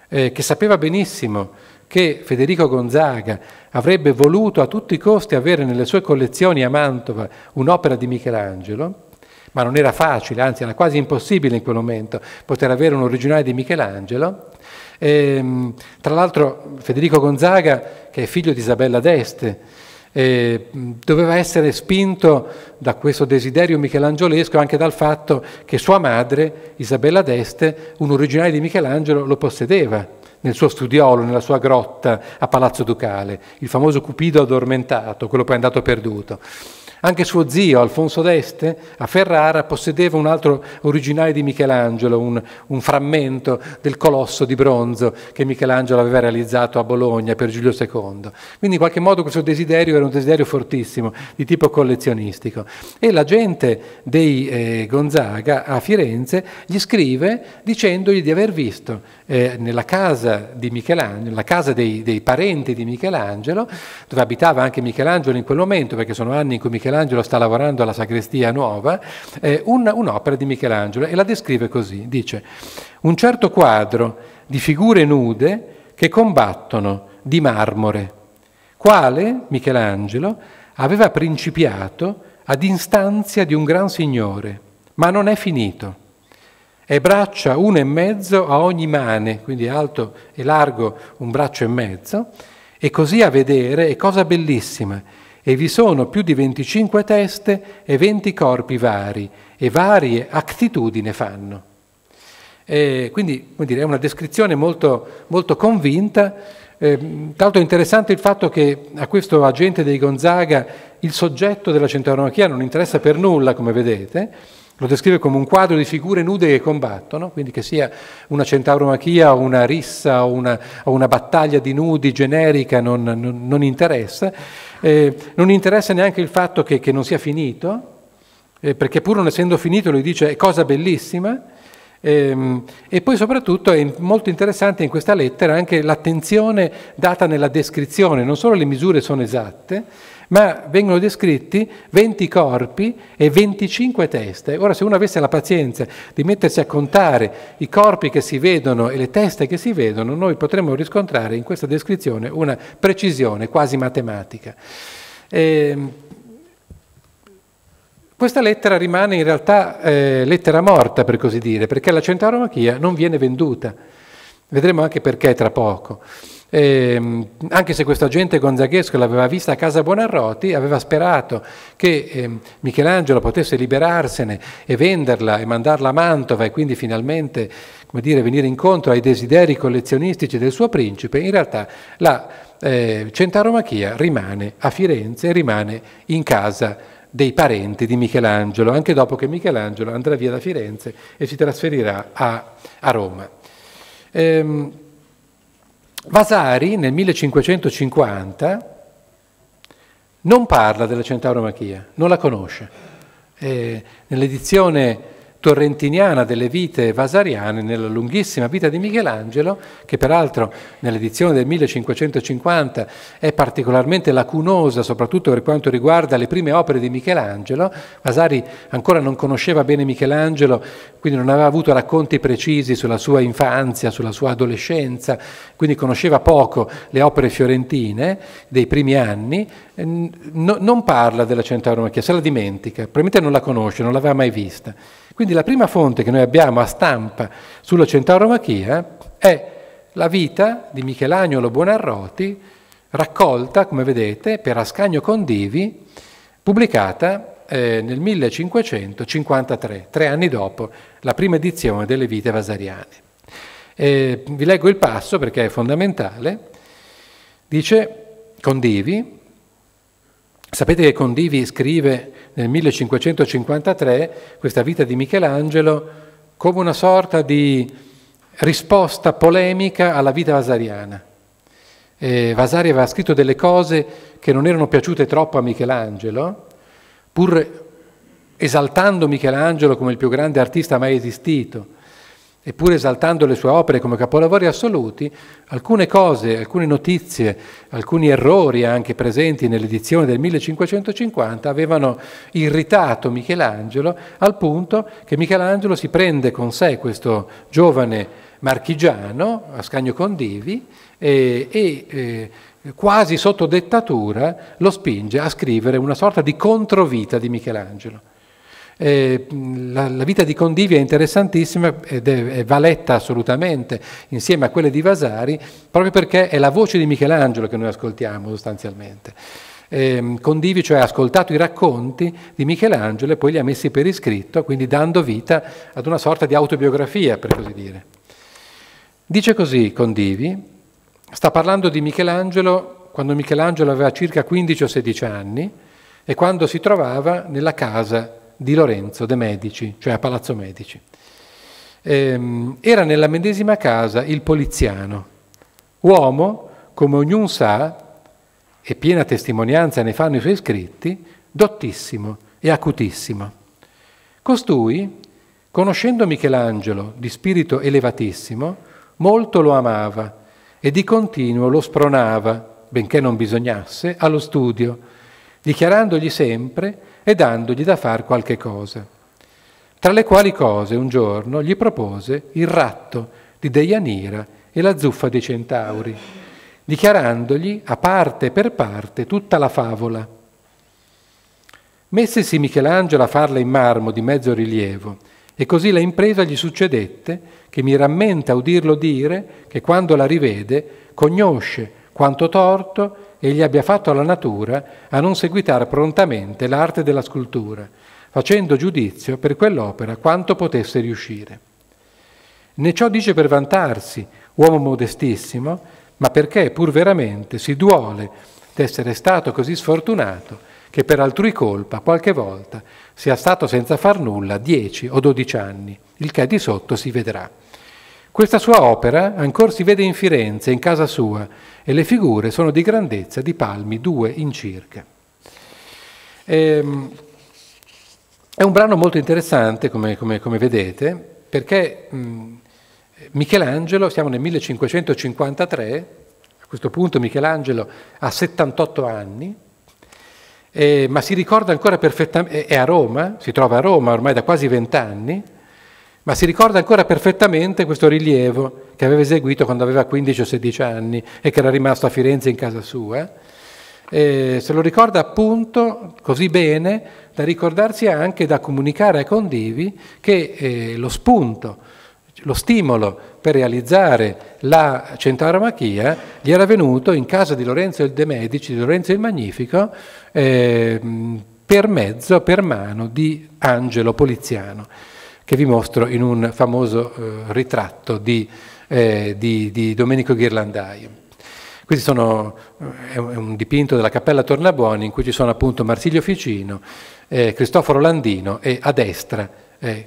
che sapeva benissimo che Federico Gonzaga avrebbe voluto a tutti i costi avere nelle sue collezioni a Mantova un'opera di Michelangelo, ma non era facile, anzi era quasi impossibile in quel momento poter avere un originale di Michelangelo. Tra l'altro Federico Gonzaga, che è figlio di Isabella d'Este, doveva essere spinto da questo desiderio michelangiolesco anche dal fatto che sua madre, Isabella d'Este, un originale di Michelangelo lo possedeva nel suo studiolo, nella sua grotta a Palazzo Ducale, il famoso Cupido addormentato, quello poi andato perduto. Anche suo zio, Alfonso d'Este, a Ferrara possedeva un altro originale di Michelangelo, un frammento del colosso di bronzo che Michelangelo aveva realizzato a Bologna per Giulio II. Quindi in qualche modo questo desiderio era un desiderio fortissimo, di tipo collezionistico. E la gente dei Gonzaga a Firenze gli scrive dicendogli di aver visto nella casa di Michelangelo, la casa dei parenti di Michelangelo, dove abitava anche Michelangelo in quel momento, perché sono anni in cui Michelangelo sta lavorando alla sacrestia nuova, un'opera di Michelangelo, e la descrive così, dice: un certo quadro di figure nude che combattono di marmore, quale Michelangelo aveva principiato ad istanza di un gran signore, ma non è finito. È braccia 1,5 a ogni mane, quindi alto e largo 1,5 bracci, e così a vedere è cosa bellissima, e vi sono più di 25 teste e 20 corpi vari, e varie attitudini fanno. E quindi, come dire, è una descrizione molto, molto convinta. Tra l'altro è interessante il fatto che a questo agente dei Gonzaga il soggetto della Centauromachia non interessa per nulla, come vedete. Lo descrive come un quadro di figure nude che combattono, quindi che sia una centauromachia o una rissa o una battaglia di nudi generica non interessa. Non interessa neanche il fatto che non sia finito, perché pur non essendo finito lui dice è cosa bellissima. E poi soprattutto è molto interessante in questa lettera anche l'attenzione data nella descrizione, non solo le misure sono esatte, ma vengono descritti 20 corpi e 25 teste. Ora, se uno avesse la pazienza di mettersi a contare i corpi che si vedono e le teste che si vedono, noi potremmo riscontrare in questa descrizione una precisione quasi matematica. Questa lettera rimane in realtà lettera morta, per così dire, perché la Centauromachia non viene venduta. Vedremo anche perché tra poco. Anche se questo agente gonzaghesco l'aveva vista a Casa Buonarroti, aveva sperato che Michelangelo potesse liberarsene e venderla e mandarla a Mantova e quindi finalmente, come dire, venire incontro ai desideri collezionistici del suo principe. In realtà la Centauromachia rimane a Firenze e rimane in casa dei parenti di Michelangelo, anche dopo che Michelangelo andrà via da Firenze e si trasferirà a Roma. Vasari nel 1550 non parla della Centauromachia, non la conosce. Nell'edizione torrentiniana delle vite vasariane, nella lunghissima vita di Michelangelo, che peraltro nell'edizione del 1550 è particolarmente lacunosa, soprattutto per quanto riguarda le prime opere di Michelangelo, Vasari ancora non conosceva bene Michelangelo, quindi non aveva avuto racconti precisi sulla sua infanzia, sulla sua adolescenza, quindi conosceva poco le opere fiorentine dei primi anni. Non parla della Centauromachia, se la dimentica, probabilmente non la conosce, non l'aveva mai vista. Quindi la prima fonte che noi abbiamo a stampa sulla Centauromachia è la vita di Michelangelo Buonarroti, raccolta, come vedete, per Ascanio Condivi, pubblicata nel 1553, 3 anni dopo la prima edizione delle vite vasariane. Vi leggo il passo perché è fondamentale. Dice Condivi, sapete che Condivi scrive nel 1553 questa vita di Michelangelo come una sorta di risposta polemica alla vita vasariana. Vasari aveva scritto delle cose che non erano piaciute troppo a Michelangelo, pur esaltando Michelangelo come il più grande artista mai esistito, eppure esaltando le sue opere come capolavori assoluti, alcune cose, alcune notizie, alcuni errori anche presenti nell'edizione del 1550 avevano irritato Michelangelo, al punto che Michelangelo si prende con sé questo giovane marchigiano, Ascanio Condivi, quasi sotto dettatura lo spinge a scrivere una sorta di controvita di Michelangelo. La vita di Condivi è interessantissima ed va letta assolutamente insieme a quelle di Vasari, proprio perché è la voce di Michelangelo che noi ascoltiamo sostanzialmente. Condivi cioè ha ascoltato i racconti di Michelangelo e poi li ha messi per iscritto, quindi dando vita ad una sorta di autobiografia, per così dire. Dice così Condivi, sta parlando di Michelangelo quando Michelangelo aveva circa 15 o 16 anni, e quando si trovava nella casa di Lorenzo de Medici, cioè a Palazzo Medici. Era nella medesima casa il Poliziano, uomo, come ognuno sa, e piena testimonianza ne fanno i suoi scritti, dottissimo e acutissimo. Costui, conoscendo Michelangelo di spirito elevatissimo, molto lo amava e di continuo lo spronava, benché non bisognasse, allo studio, dichiarandogli sempre e dandogli da far qualche cosa. Tra le quali cose un giorno gli propose il ratto di Deianira e la zuffa dei centauri, dichiarandogli a parte per parte tutta la favola. Messesi Michelangelo a farla in marmo di mezzo rilievo, e così la impresa gli succedette, che mi rammenta udirlo dire che quando la rivede conosce quanto torto egli abbia fatto alla natura a non seguitare prontamente l'arte della scultura, facendo giudizio per quell'opera quanto potesse riuscire. Né ciò dice per vantarsi, uomo modestissimo, ma perché pur veramente si duole d'essere stato così sfortunato che per altrui colpa qualche volta sia stato senza far nulla 10 o 12 anni, il che di sotto si vedrà. Questa sua opera ancor si vede in Firenze, in casa sua, e le figure sono di grandezza di palmi 2 in circa. È un brano molto interessante, come vedete, perché Michelangelo, siamo nel 1553, a questo punto Michelangelo ha 78 anni, ma si ricorda ancora perfettamente, è a Roma, si trova a Roma ormai da quasi 20 anni, ma si ricorda ancora perfettamente questo rilievo che aveva eseguito quando aveva 15 o 16 anni e che era rimasto a Firenze in casa sua. Se lo ricorda appunto così bene da ricordarsi anche, da comunicare ai condivi che lo spunto, lo stimolo per realizzare la Centauromachia gli era venuto in casa di Lorenzo de Medici, di Lorenzo il Magnifico, per mano di Angelo Poliziano, che vi mostro in un famoso ritratto di Domenico Ghirlandaio. Questi sono, è un dipinto della Cappella Tornabuoni in cui ci sono appunto Marsilio Ficino, Cristoforo Landino e a destra,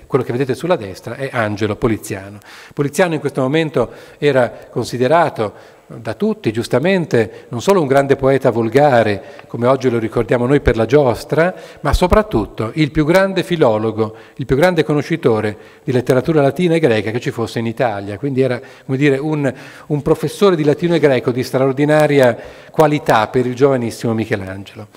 quello che vedete sulla destra, è Angelo Poliziano. Poliziano in questo momento era considerato da tutti, giustamente, non solo un grande poeta volgare, come oggi lo ricordiamo noi per la giostra, ma soprattutto il più grande filologo, il più grande conoscitore di letteratura latina e greca che ci fosse in Italia. Quindi era, come dire, un professore di latino e greco di straordinaria qualità per il giovanissimo Michelangelo.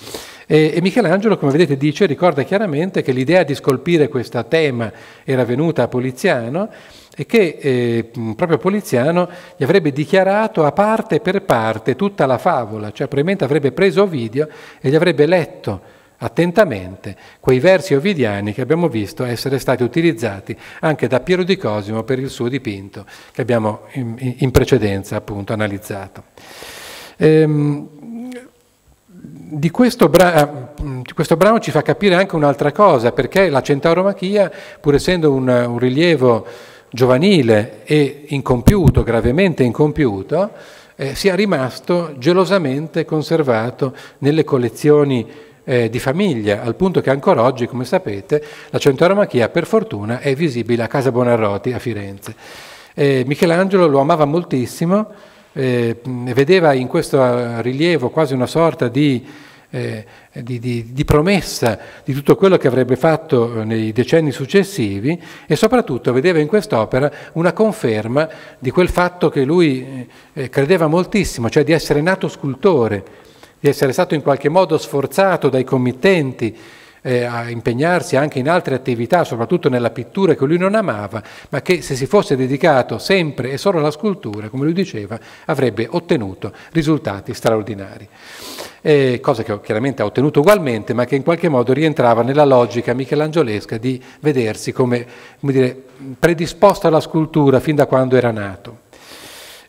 E Michelangelo, come vedete, dice, ricorda chiaramente che l'idea di scolpire questa tema era venuta a Poliziano e che proprio Poliziano gli avrebbe dichiarato a parte per parte tutta la favola, cioè probabilmente avrebbe preso Ovidio e gli avrebbe letto attentamente quei versi ovidiani che abbiamo visto essere stati utilizzati anche da Piero di Cosimo per il suo dipinto che abbiamo in precedenza appunto analizzato. Di questo brano ci fa capire anche un'altra cosa, perché la Centauromachia, pur essendo un rilievo giovanile e incompiuto, gravemente incompiuto, sia rimasto gelosamente conservato nelle collezioni di famiglia, al punto che ancora oggi, come sapete, la Centauromachia per fortuna è visibile a Casa Buonarroti a Firenze. Michelangelo lo amava moltissimo, vedeva in questo rilievo quasi una sorta di promessa di tutto quello che avrebbe fatto nei decenni successivi, e soprattutto vedeva in quest'opera una conferma di quel fatto che lui credeva moltissimo, cioè di essere nato scultore, di essere stato in qualche modo sforzato dai committenti a impegnarsi anche in altre attività, soprattutto nella pittura che lui non amava, ma che se si fosse dedicato sempre e solo alla scultura, come lui diceva, avrebbe ottenuto risultati straordinari. Cosa che chiaramente ha ottenuto ugualmente, ma che in qualche modo rientrava nella logica michelangiolesca di vedersi come dire, predisposto alla scultura fin da quando era nato.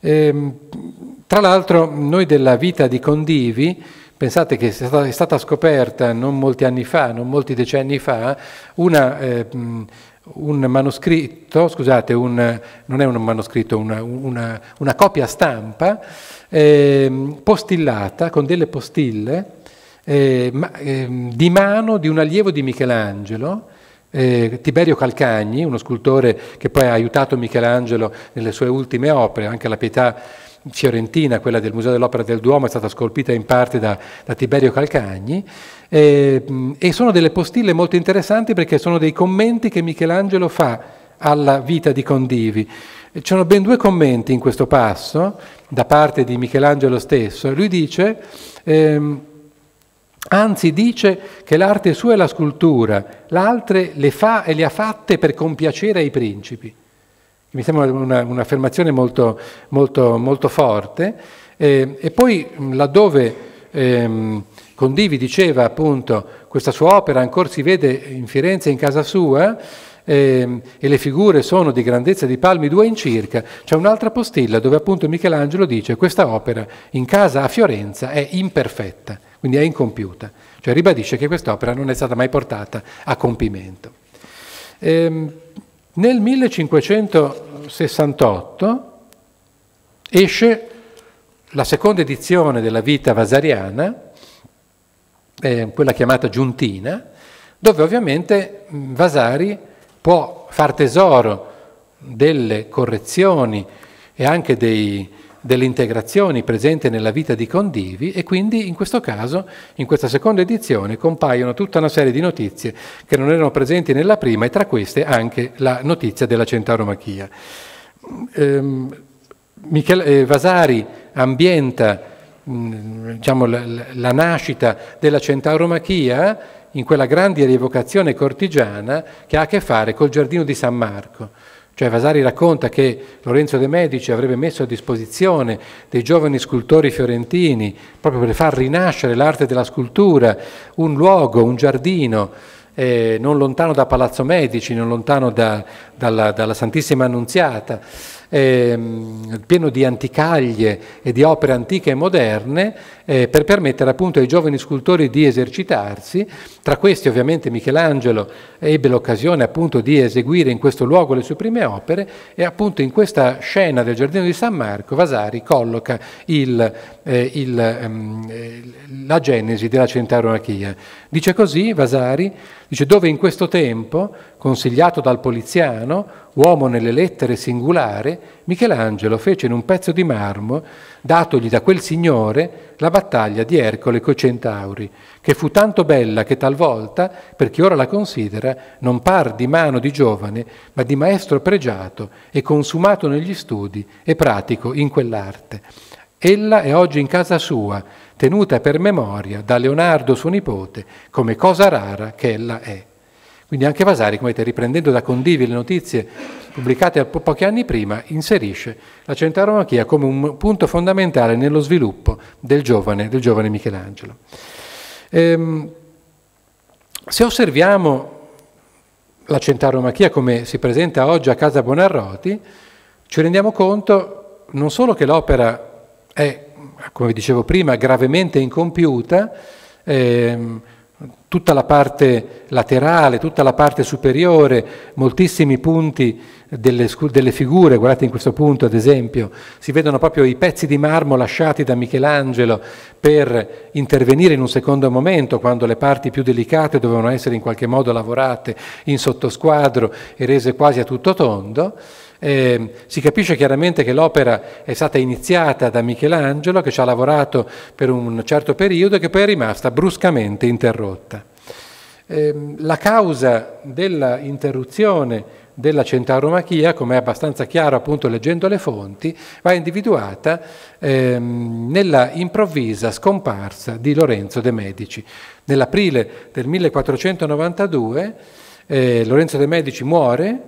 Tra l'altro noi della vita di condivi, pensate che è stata scoperta non molti anni fa, non molti decenni fa, una copia stampa postillata con delle postille di mano di un allievo di Michelangelo, Tiberio Calcagni, uno scultore che poi ha aiutato Michelangelo nelle sue ultime opere, anche la Pietà fiorentina, quella del Museo dell'Opera del Duomo, è stata scolpita in parte da Tiberio Calcagni, e sono delle postille molto interessanti perché sono dei commenti che Michelangelo fa alla vita di Condivi. C'erano ben due commenti in questo passo da parte di Michelangelo stesso. Lui dice... Anzi dice che l'arte sua è la scultura, l'altre le fa e le ha fatte per compiacere ai principi. Mi sembra un'affermazione molto, molto, molto forte. E poi laddove Condivi diceva appunto questa sua opera ancora si vede in Firenze in casa sua, e le figure sono di grandezza di palmi 2 in circa, c'è un'altra postilla dove appunto Michelangelo dice questa opera in casa a Fiorenza è imperfetta, quindi è incompiuta, cioè ribadisce che quest'opera non è stata mai portata a compimento. Nel 1568 esce la seconda edizione della Vita vasariana, quella chiamata Giuntina, dove ovviamente Vasari può far tesoro delle correzioni e anche delle integrazioni presenti nella vita di Condivi, e quindi in questo caso, in questa seconda edizione, compaiono tutta una serie di notizie che non erano presenti nella prima, e tra queste anche la notizia della Centauromachia. Vasari ambienta diciamo, la nascita della Centauromachia in quella grande rievocazione cortigiana che ha a che fare col giardino di San Marco. Cioè Vasari racconta che Lorenzo de Medici avrebbe messo a disposizione dei giovani scultori fiorentini, proprio per far rinascere l'arte della scultura, un luogo, un giardino, non lontano da Palazzo Medici, non lontano dalla Santissima Annunziata, pieno di anticaglie e di opere antiche e moderne, per permettere appunto ai giovani scultori di esercitarsi. Tra questi ovviamente Michelangelo ebbe l'occasione appunto di eseguire in questo luogo le sue prime opere, e appunto in questa scena del giardino di San Marco Vasari colloca la genesi della Centauromachia. Dice così Vasari, dice: dove in questo tempo, consigliato dal Poliziano, uomo nelle lettere singolare, Michelangelo fece in un pezzo di marmo, datogli da quel signore, la battaglia di Ercole coi Centauri, che fu tanto bella che talvolta, per chi ora la considera, non par di mano di giovane, ma di maestro pregiato e consumato negli studi e pratico in quell'arte. Ella è oggi in casa sua, tenuta per memoria da Leonardo suo nipote, come cosa rara che ella è. Quindi anche Vasari, come vedete, riprendendo da Condivi le notizie pubblicate pochi anni prima, inserisce la Centauromachia come un punto fondamentale nello sviluppo del giovane Michelangelo. Se osserviamo la Centauromachia come si presenta oggi a Casa Buonarroti, ci rendiamo conto non solo che l'opera è, come dicevo prima, gravemente incompiuta, tutta la parte laterale, tutta la parte superiore, moltissimi punti delle figure, guardate in questo punto ad esempio, si vedono proprio i pezzi di marmo lasciati da Michelangelo per intervenire in un secondo momento, quando le parti più delicate dovevano essere in qualche modo lavorate in sottosquadro e rese quasi a tutto tondo. Si capisce chiaramente che l'opera è stata iniziata da Michelangelo, che ci ha lavorato per un certo periodo e che poi è rimasta bruscamente interrotta. La causa della interruzione della Centauromachia, come è abbastanza chiaro appunto leggendo le fonti, va individuata nella improvvisa scomparsa di Lorenzo de Medici. Nell'aprile del 1492 Lorenzo de Medici muore.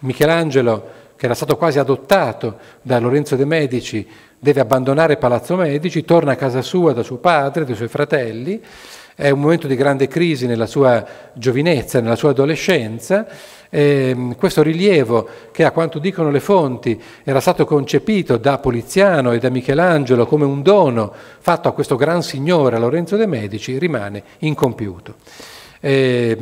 Michelangelo, che era stato quasi adottato da Lorenzo de' Medici, deve abbandonare Palazzo Medici, torna a casa sua da suo padre, dai suoi fratelli. È un momento di grande crisi nella sua giovinezza, nella sua adolescenza. Questo rilievo, che a quanto dicono le fonti era stato concepito da Poliziano e da Michelangelo come un dono fatto a questo gran signore, a Lorenzo de' Medici, rimane incompiuto. E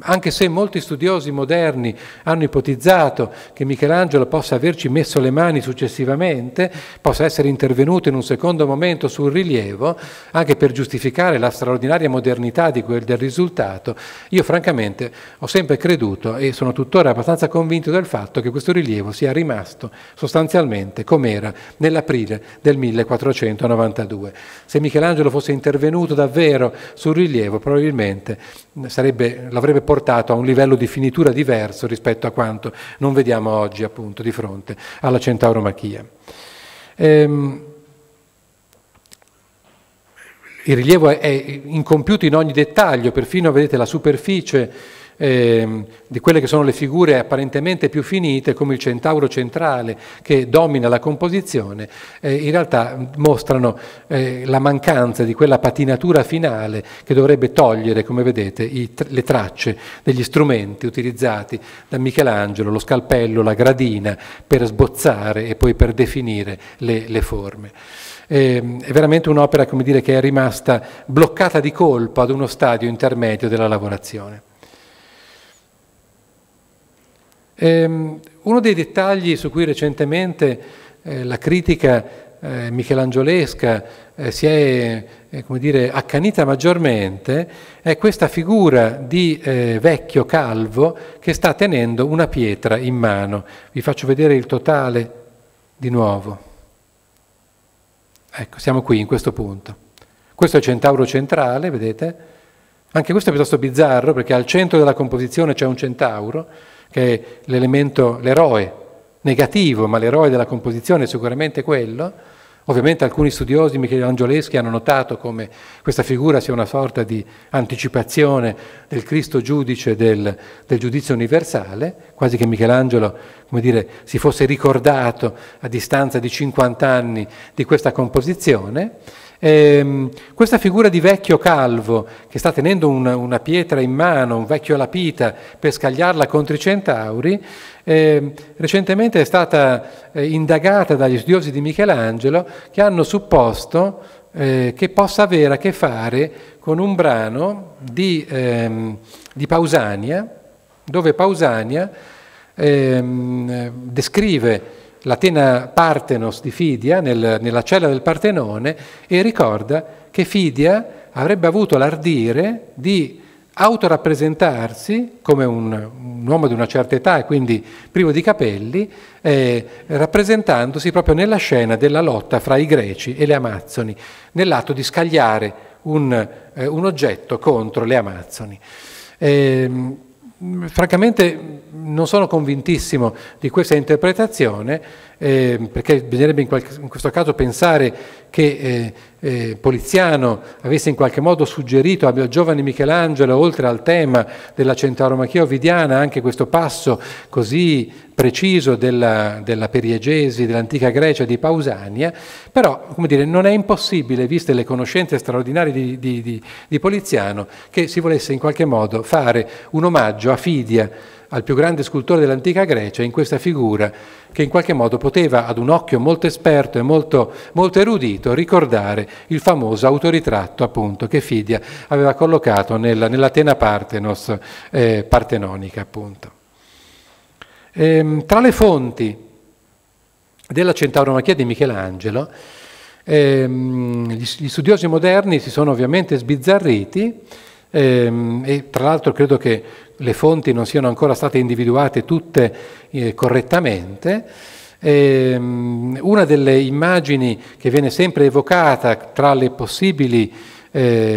anche se molti studiosi moderni hanno ipotizzato che Michelangelo possa averci messo le mani successivamente, possa essere intervenuto in un secondo momento sul rilievo, anche per giustificare la straordinaria modernità di quel del risultato, io francamente ho sempre creduto e sono tuttora abbastanza convinto del fatto che questo rilievo sia rimasto sostanzialmente com'era nell'aprile del 1492. Se Michelangelo fosse intervenuto davvero sul rilievo, probabilmente l'avrebbe portato a un livello di finitura diverso rispetto a quanto non vediamo oggi, appunto, di fronte alla Centauromachia. Il rilievo è incompiuto in ogni dettaglio, perfino vedete la superficie di quelle che sono le figure apparentemente più finite, come il centauro centrale che domina la composizione, in realtà mostrano la mancanza di quella patinatura finale che dovrebbe togliere, come vedete, le tracce degli strumenti utilizzati da Michelangelo, lo scalpello, la gradina, per sbozzare e poi per definire le forme. È veramente un'opera, come dire, che è rimasta bloccata di colpo ad uno stadio intermedio della lavorazione. Uno dei dettagli su cui recentemente la critica michelangiolesca si è come dire, accanita maggiormente è questa figura di vecchio calvo che sta tenendo una pietra in mano. Vi faccio vedere il totale di nuovo. Ecco, siamo qui in questo punto. Questo è il centauro centrale, vedete? Anche questo è piuttosto bizzarro perché al centro della composizione c'è un centauro, che è l'elemento, l'eroe negativo, ma l'eroe della composizione è sicuramente quello. Ovviamente alcuni studiosi michelangioleschi hanno notato come questa figura sia una sorta di anticipazione del Cristo giudice del giudizio universale, quasi che Michelangelo, come dire, si fosse ricordato a distanza di 50 anni di questa composizione. Questa figura di vecchio calvo che sta tenendo una pietra in mano, un vecchio lapita per scagliarla contro i centauri, recentemente è stata indagata dagli studiosi di Michelangelo, che hanno supposto che possa avere a che fare con un brano di Pausania, dove Pausania descrive l'Atena Partenos di Fidia nella cella del Partenone e ricorda che Fidia avrebbe avuto l'ardire di autorappresentarsi come un uomo di una certa età e quindi privo di capelli, rappresentandosi proprio nella scena della lotta fra i Greci e le Amazzoni, nell'atto di scagliare un oggetto contro le Amazzoni. Francamente non sono convintissimo di questa interpretazione, perché bisognerebbe in questo caso pensare che Poliziano avesse in qualche modo suggerito al giovane Michelangelo, oltre al tema della Centauromachia ovidiana, anche questo passo così preciso della periegesi dell'antica Grecia di Pausania, però, come dire, non è impossibile, viste le conoscenze straordinarie di Poliziano, che si volesse in qualche modo fare un omaggio a Fidia, al più grande scultore dell'antica Grecia, in questa figura che in qualche modo poteva, ad un occhio molto esperto e molto erudito, ricordare il famoso autoritratto, appunto, che Fidia aveva collocato nell'Atena Partenos partenonica, appunto. Tra le fonti della Centauromachia di Michelangelo, gli studiosi moderni si sono ovviamente sbizzarriti, e tra l'altro credo che le fonti non siano ancora state individuate tutte correttamente. Una delle immagini che viene sempre evocata tra le possibili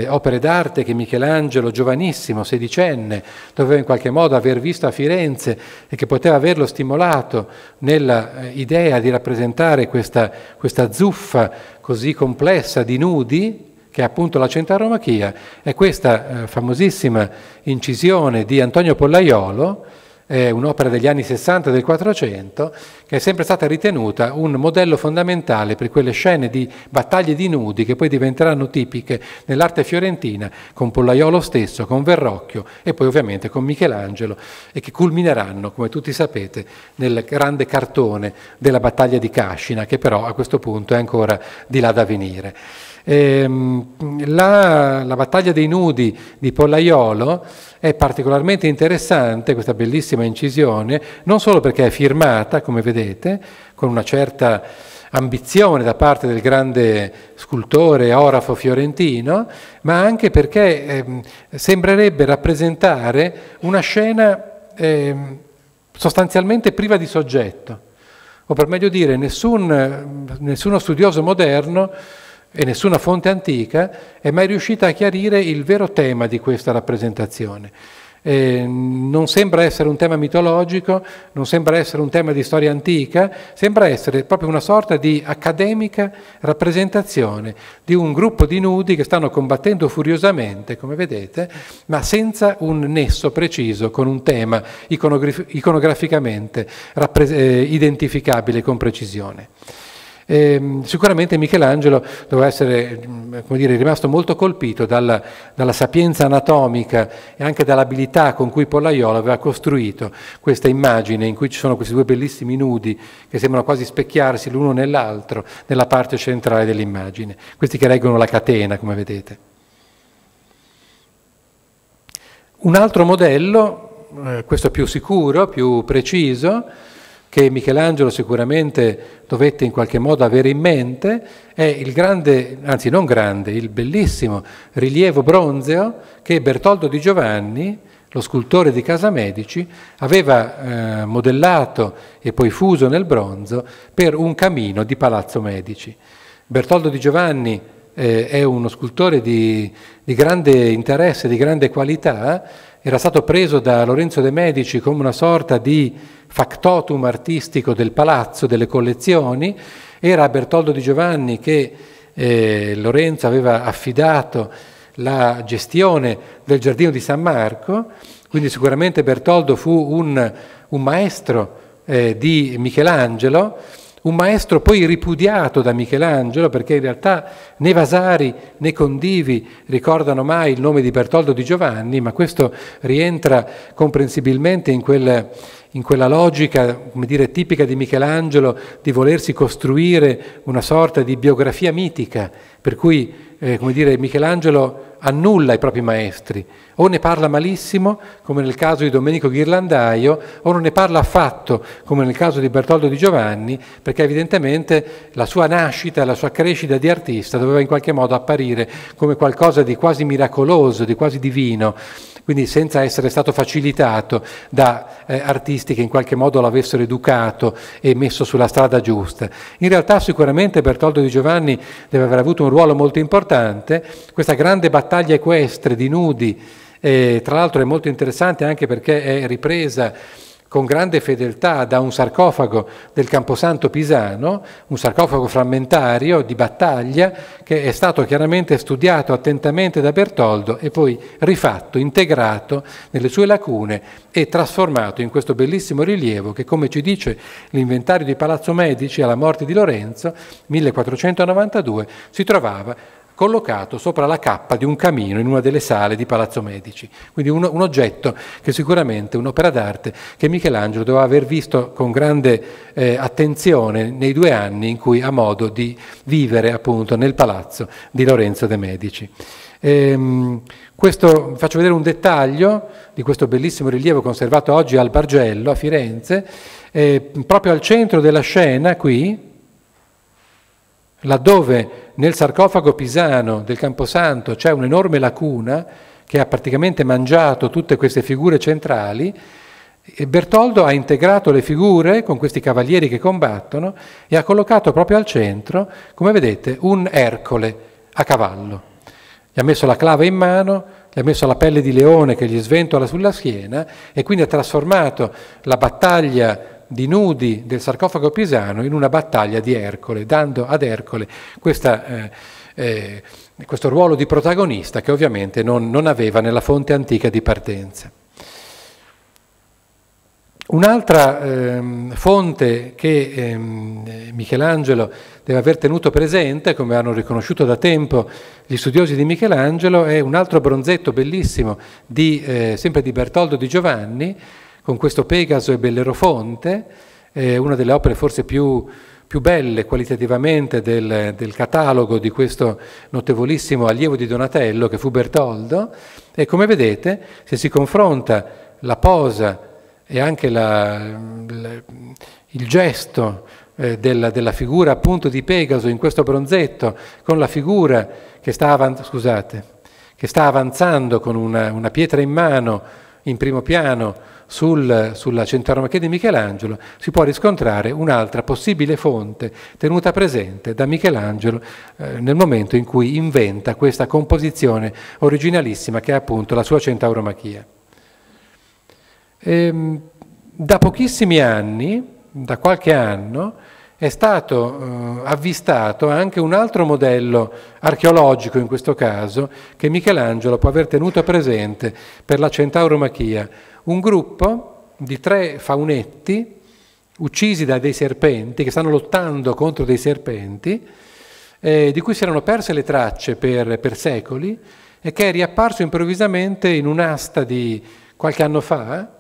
opere d'arte che Michelangelo, giovanissimo, sedicenne, doveva in qualche modo aver visto a Firenze e che poteva averlo stimolato nell'idea di rappresentare questa zuffa così complessa di nudi, che è appunto la Centauromachia, è questa famosissima incisione di Antonio Pollaiolo, un'opera degli anni 60 del 400, che è sempre stata ritenuta un modello fondamentale per quelle scene di battaglie di nudi che poi diventeranno tipiche nell'arte fiorentina, con Pollaiolo stesso, con Verrocchio e poi ovviamente con Michelangelo, e che culmineranno, come tutti sapete, nel grande cartone della battaglia di Cascina, che però a questo punto è ancora di là da venire. La battaglia dei nudi di Pollaiolo è particolarmente interessante, questa bellissima incisione, non solo perché è firmata, come vedete, con una certa ambizione da parte del grande scultore orafo fiorentino, ma anche perché sembrerebbe rappresentare una scena sostanzialmente priva di soggetto, o per meglio dire nessuno studioso moderno e nessuna fonte antica è mai riuscita a chiarire il vero tema di questa rappresentazione. Non sembra essere un tema mitologico, non sembra essere un tema di storia antica, sembra essere proprio una sorta di accademica rappresentazione di un gruppo di nudi che stanno combattendo furiosamente, come vedete, ma senza un nesso preciso con un tema iconograficamente identificabile con precisione. Sicuramente Michelangelo doveva essere, come dire, rimasto molto colpito dalla sapienza anatomica e anche dall'abilità con cui Pollaiolo aveva costruito questa immagine in cui ci sono questi due bellissimi nudi che sembrano quasi specchiarsi l'uno nell'altro nella parte centrale dell'immagine, questi che reggono la catena, come vedete. Un altro modello, questo più sicuro, più preciso, che Michelangelo sicuramente dovette in qualche modo avere in mente, è il grande, anzi non grande, il bellissimo rilievo bronzeo che Bertoldo di Giovanni, lo scultore di Casa Medici, aveva modellato e poi fuso nel bronzo per un camino di Palazzo Medici. Bertoldo di Giovanni è uno scultore di grande interesse, di grande qualità. Era stato preso da Lorenzo de Medici come una sorta di factotum artistico del palazzo, delle collezioni. Era Bertoldo di Giovanni che Lorenzo aveva affidato la gestione del giardino di San Marco, quindi sicuramente Bertoldo fu un maestro di Michelangelo, un maestro poi ripudiato da Michelangelo, perché in realtà né Vasari né Condivi ricordano mai il nome di Bertoldo di Giovanni, ma questo rientra comprensibilmente in quella logica, come dire, tipica di Michelangelo, di volersi costruire una sorta di biografia mitica, per cui come dire, Michelangelo annulla i propri maestri, o ne parla malissimo, come nel caso di Domenico Ghirlandaio, o non ne parla affatto, come nel caso di Bertoldo di Giovanni, perché evidentemente la sua nascita, la sua crescita di artista doveva in qualche modo apparire come qualcosa di quasi miracoloso, di quasi divino, quindi senza essere stato facilitato da artisti che in qualche modo l'avessero educato e messo sulla strada giusta. In realtà sicuramente Bertoldo di Giovanni deve aver avuto un ruolo molto importante. Questa grande battaglia equestre di nudi, tra l'altro è molto interessante anche perché è ripresa con grande fedeltà da un sarcofago del Camposanto pisano, un sarcofago frammentario di battaglia che è stato chiaramente studiato attentamente da Bertoldo e poi rifatto, integrato nelle sue lacune e trasformato in questo bellissimo rilievo che, come ci dice l'inventario di Palazzo Medici alla morte di Lorenzo, 1492, si trovava collocato sopra la cappa di un camino in una delle sale di Palazzo Medici. Quindi un oggetto che sicuramente, un'opera d'arte che Michelangelo doveva aver visto con grande attenzione nei 2 anni in cui ha modo di vivere appunto nel palazzo di Lorenzo de' Medici. Questo, faccio vedere un dettaglio di questo bellissimo rilievo conservato oggi al Bargello a Firenze, proprio al centro della scena qui, laddove nel sarcofago pisano del Camposanto c'è un'enorme lacuna che ha praticamente mangiato tutte queste figure centrali, e Bertoldo ha integrato le figure con questi cavalieri che combattono e ha collocato proprio al centro, come vedete, un Ercole a cavallo. Gli ha messo la clava in mano, gli ha messo la pelle di leone che gli sventola sulla schiena e quindi ha trasformato la battaglia di nudi del sarcofago pisano in una battaglia di Ercole, dando ad Ercole questo ruolo di protagonista che ovviamente non aveva nella fonte antica di partenza. Un'altra fonte che Michelangelo deve aver tenuto presente, come hanno riconosciuto da tempo gli studiosi di Michelangelo, è un altro bronzetto bellissimo sempre di Bertoldo di Giovanni, con questo Pegaso e Bellerofonte, una delle opere forse più belle qualitativamente del catalogo di questo notevolissimo allievo di Donatello che fu Bertoldo, e come vedete, se si confronta la posa e anche il gesto della figura appunto di Pegaso in questo bronzetto con la figura che sta avanzando con una pietra in mano in primo piano sulla Centauromachia di Michelangelo, si può riscontrare un'altra possibile fonte tenuta presente da Michelangelo nel momento in cui inventa questa composizione originalissima che è appunto la sua Centauromachia. Da pochissimi anni, da qualche anno, è stato avvistato anche un altro modello archeologico, in questo caso, che Michelangelo può aver tenuto presente per la Centauromachia. Un gruppo di 3 faunetti uccisi da dei serpenti, che stanno lottando contro dei serpenti, di cui si erano perse le tracce per secoli, e che è riapparso improvvisamente in un'asta di qualche anno fa,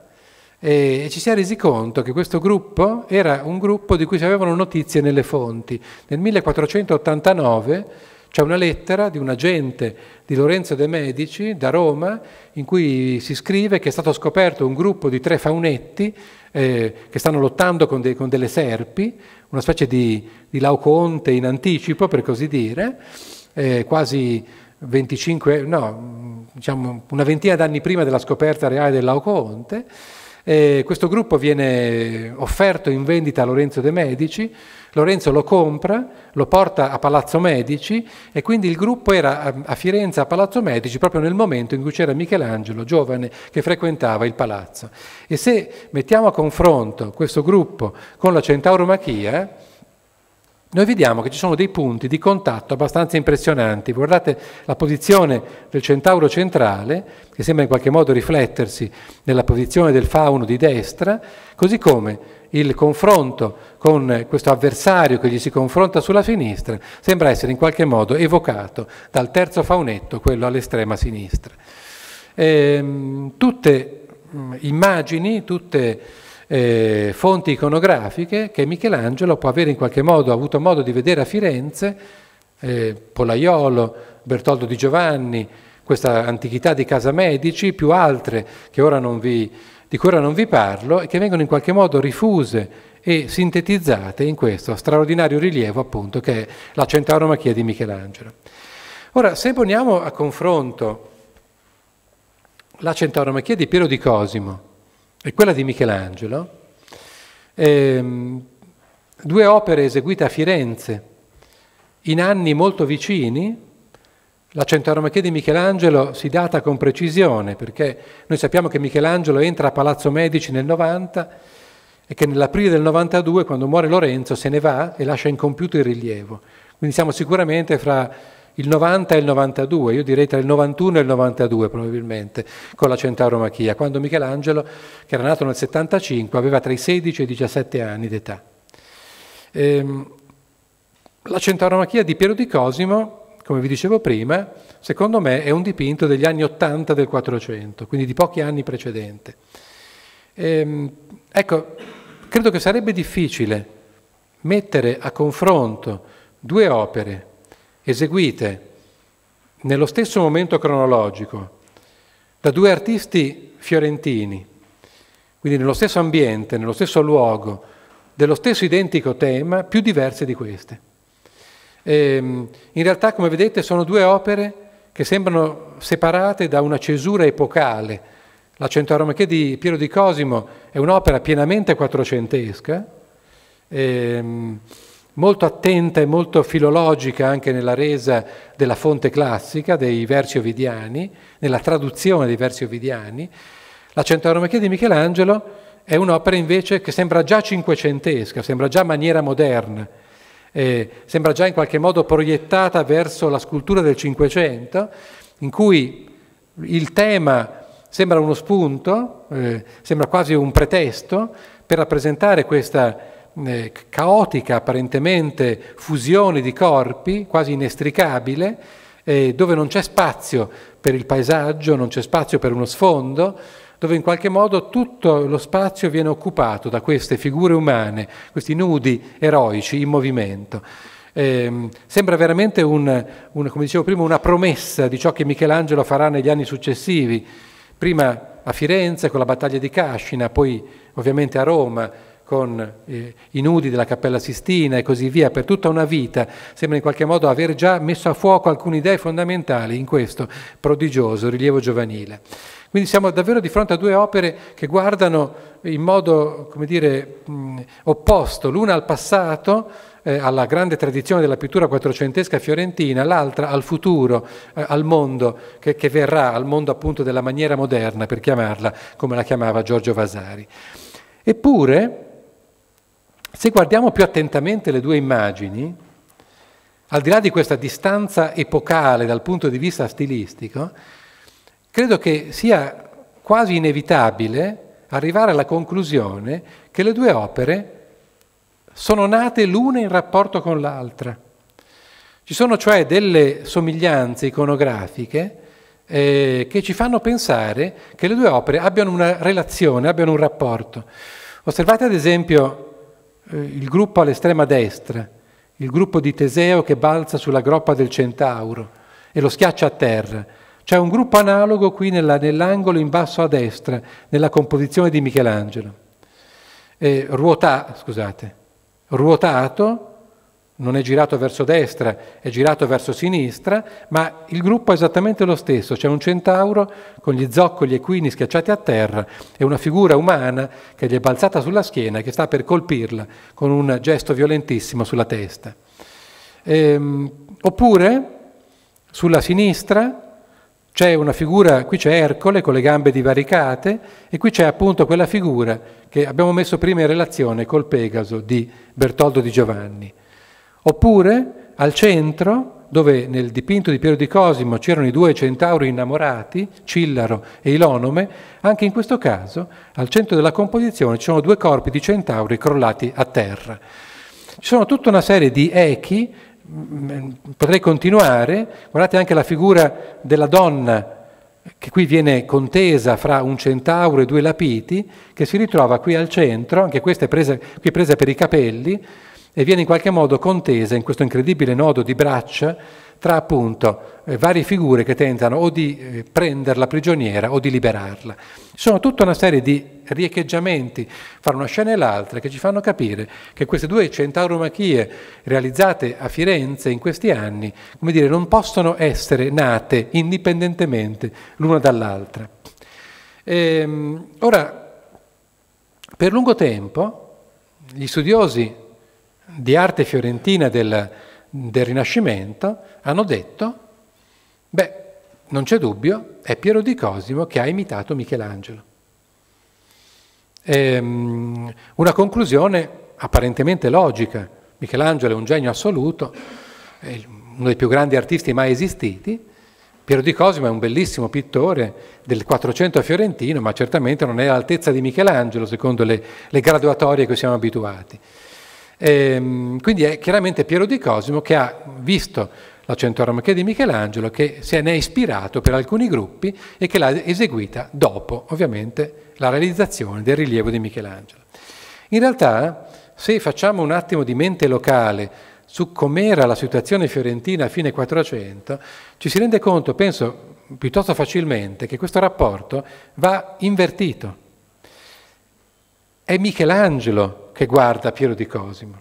e ci si è resi conto che questo gruppo era un gruppo di cui si avevano notizie nelle fonti. Nel 1489 c'è una lettera di un agente di Lorenzo de Medici da Roma in cui si scrive che è stato scoperto un gruppo di 3 faunetti che stanno lottando con delle serpi, una specie di Laocoonte in anticipo, per così dire, quasi 25, no, diciamo una ventina d'anni prima della scoperta reale del Laocoonte. Questo gruppo viene offerto in vendita a Lorenzo de Medici, Lorenzo lo compra, lo porta a Palazzo Medici, e quindi il gruppo era a Firenze a Palazzo Medici proprio nel momento in cui c'era Michelangelo, giovane, che frequentava il palazzo. E se mettiamo a confronto questo gruppo con la Centauromachia, noi vediamo che ci sono dei punti di contatto abbastanza impressionanti. Guardate la posizione del centauro centrale, che sembra in qualche modo riflettersi nella posizione del fauno di destra, così come il confronto con questo avversario che gli si confronta sulla sinistra sembra essere in qualche modo evocato dal terzo faunetto, quello all'estrema sinistra. Tutte immagini, tutte fonti iconografiche che Michelangelo può avere in qualche modo avuto modo di vedere a Firenze, Polaiolo, Bertoldo di Giovanni, questa antichità di Casa Medici, più altre di cui ora non vi parlo, e che vengono in qualche modo rifuse e sintetizzate in questo straordinario rilievo appunto che è la Centauromachia di Michelangelo. Ora, se poniamo a confronto la Centauromachia di Piero di Cosimo e quella di Michelangelo, due opere eseguite a Firenze in anni molto vicini. La Centauromachia di Michelangelo si data con precisione, perché noi sappiamo che Michelangelo entra a Palazzo Medici nel 90 e che nell'aprile del 92, quando muore Lorenzo, se ne va e lascia incompiuto il rilievo. Quindi siamo sicuramente fra il 90 e il 92, io direi tra il 91 e il 92 probabilmente, con la Centauromachia, quando Michelangelo, che era nato nel 75, aveva tra i 16 e i 17 anni d'età. La Centauromachia di Piero di Cosimo, come vi dicevo prima, secondo me è un dipinto degli anni 80 del 400, quindi di pochi anni precedente. Ecco, credo che sarebbe difficile mettere a confronto due opere eseguite nello stesso momento cronologico da due artisti fiorentini, quindi nello stesso ambiente, nello stesso luogo, dello stesso identico tema, più diverse di queste. In realtà, come vedete, sono due opere che sembrano separate da una cesura epocale. La Centauromachia di Piero di Cosimo è un'opera pienamente quattrocentesca, molto attenta e molto filologica anche nella resa della fonte classica dei versi ovidiani, nella traduzione dei versi ovidiani. La Centauromachia di Michelangelo è un'opera invece che sembra già cinquecentesca, sembra già maniera moderna, sembra già in qualche modo proiettata verso la scultura del Cinquecento, in cui il tema sembra uno spunto, sembra quasi un pretesto per rappresentare questa caotica apparentemente fusione di corpi, quasi inestricabile, dove non c'è spazio per il paesaggio, non c'è spazio per uno sfondo, dove in qualche modo tutto lo spazio viene occupato da queste figure umane, questi nudi eroici in movimento. Sembra veramente, come dicevo prima, una promessa di ciò che Michelangelo farà negli anni successivi, prima a Firenze con la battaglia di Cascina, poi ovviamente a Roma con i nudi della Cappella Sistina e così via, per tutta una vita. Sembra in qualche modo aver già messo a fuoco alcune idee fondamentali in questo prodigioso rilievo giovanile. Quindi siamo davvero di fronte a due opere che guardano in modo, come dire, opposto, l'una al passato, alla grande tradizione della pittura quattrocentesca fiorentina, l'altra al futuro, al mondo che verrà, al mondo appunto della maniera moderna, per chiamarla come la chiamava Giorgio Vasari. Eppure, se guardiamo più attentamente le due immagini, al di là di questa distanza epocale dal punto di vista stilistico, credo che sia quasi inevitabile arrivare alla conclusione che le due opere sono nate l'una in rapporto con l'altra. Ci sono cioè delle somiglianze iconografiche che ci fanno pensare che le due opere abbiano una relazione, abbiano un rapporto. Osservate ad esempio il gruppo all'estrema destra, il gruppo di Teseo che balza sulla groppa del centauro e lo schiaccia a terra. C'è un gruppo analogo qui nell'angolo in basso a destra, nella composizione di Michelangelo. Ruotato, non è girato verso destra, è girato verso sinistra, ma il gruppo è esattamente lo stesso. C'è un centauro con gli zoccoli equini schiacciati a terra e una figura umana che gli è balzata sulla schiena e che sta per colpirla con un gesto violentissimo sulla testa. Oppure, sulla sinistra, c'è una figura, qui c'è Ercole con le gambe divaricate e qui c'è appunto quella figura che abbiamo messo prima in relazione col Pegaso di Bertoldo di Giovanni. Oppure al centro, dove nel dipinto di Piero di Cosimo c'erano i due centauri innamorati, Cillaro e Ilonome, anche in questo caso al centro della composizione ci sono due corpi di centauri crollati a terra. Ci sono tutta una serie di echi. Potrei continuare, guardate anche la figura della donna che qui viene contesa fra un centauro e due lapiti, che si ritrova qui al centro, anche questa è presa per i capelli e viene in qualche modo contesa in questo incredibile nodo di braccia tra appunto varie figure che tentano o di prenderla prigioniera o di liberarla. Ci sono tutta una serie di riecheggiamenti fra una scena e l'altra che ci fanno capire che queste due centauromachie realizzate a Firenze in questi anni, come dire, non possono essere nate indipendentemente l'una dall'altra. Ora, per lungo tempo gli studiosi di arte fiorentina del Rinascimento hanno detto: beh, non c'è dubbio, è Piero di Cosimo che ha imitato Michelangelo. Una conclusione apparentemente logica. Michelangelo è un genio assoluto, è uno dei più grandi artisti mai esistiti. Piero di Cosimo è un bellissimo pittore del Quattrocento fiorentino, ma certamente non è all'altezza di Michelangelo secondo le graduatorie a cui siamo abituati. Quindi è chiaramente Piero di Cosimo che ha visto la Centauromachia di Michelangelo, che se ne è ispirato per alcuni gruppi e che l'ha eseguita dopo, ovviamente, la realizzazione del rilievo di Michelangelo. In realtà, se facciamo un attimo di mente locale su com'era la situazione fiorentina a fine 400, ci si rende conto, penso piuttosto facilmente, che questo rapporto va invertito. È Michelangelo che guarda Piero di Cosimo,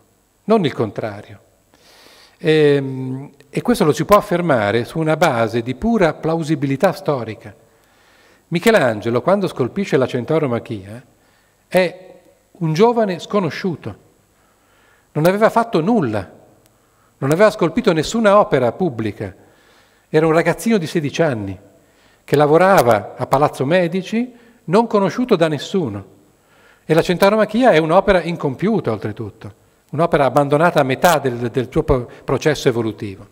non il contrario. E questo lo si può affermare su una base di pura plausibilità storica. Michelangelo, quando scolpisce la Centauromachia, è un giovane sconosciuto. Non aveva fatto nulla, non aveva scolpito nessuna opera pubblica. Era un ragazzino di 16 anni che lavorava a Palazzo Medici, non conosciuto da nessuno. E la Centauromachia è un'opera incompiuta, oltretutto, un'opera abbandonata a metà del suo processo evolutivo.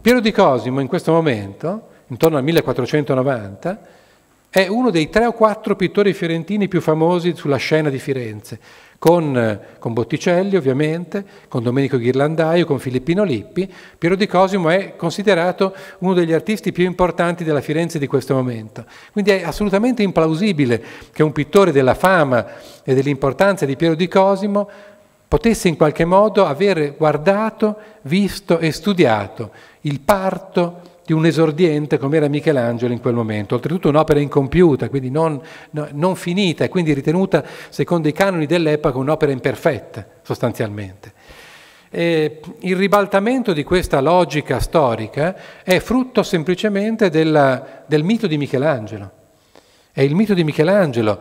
Piero di Cosimo in questo momento, intorno al 1490, È uno dei 3 o 4 pittori fiorentini più famosi sulla scena di Firenze, con Botticelli ovviamente, con Domenico Ghirlandaio, con Filippino Lippi. Piero di Cosimo è considerato uno degli artisti più importanti della Firenze di questo momento. Quindi è assolutamente implausibile che un pittore della fama e dell'importanza di Piero di Cosimo potesse in qualche modo aver guardato, visto e studiato il parto di un esordiente come era Michelangelo in quel momento, oltretutto un'opera incompiuta, quindi non finita, e quindi ritenuta secondo i canoni dell'epoca un'opera imperfetta sostanzialmente. E il ribaltamento di questa logica storica è frutto semplicemente del mito di Michelangelo. È il mito di Michelangelo,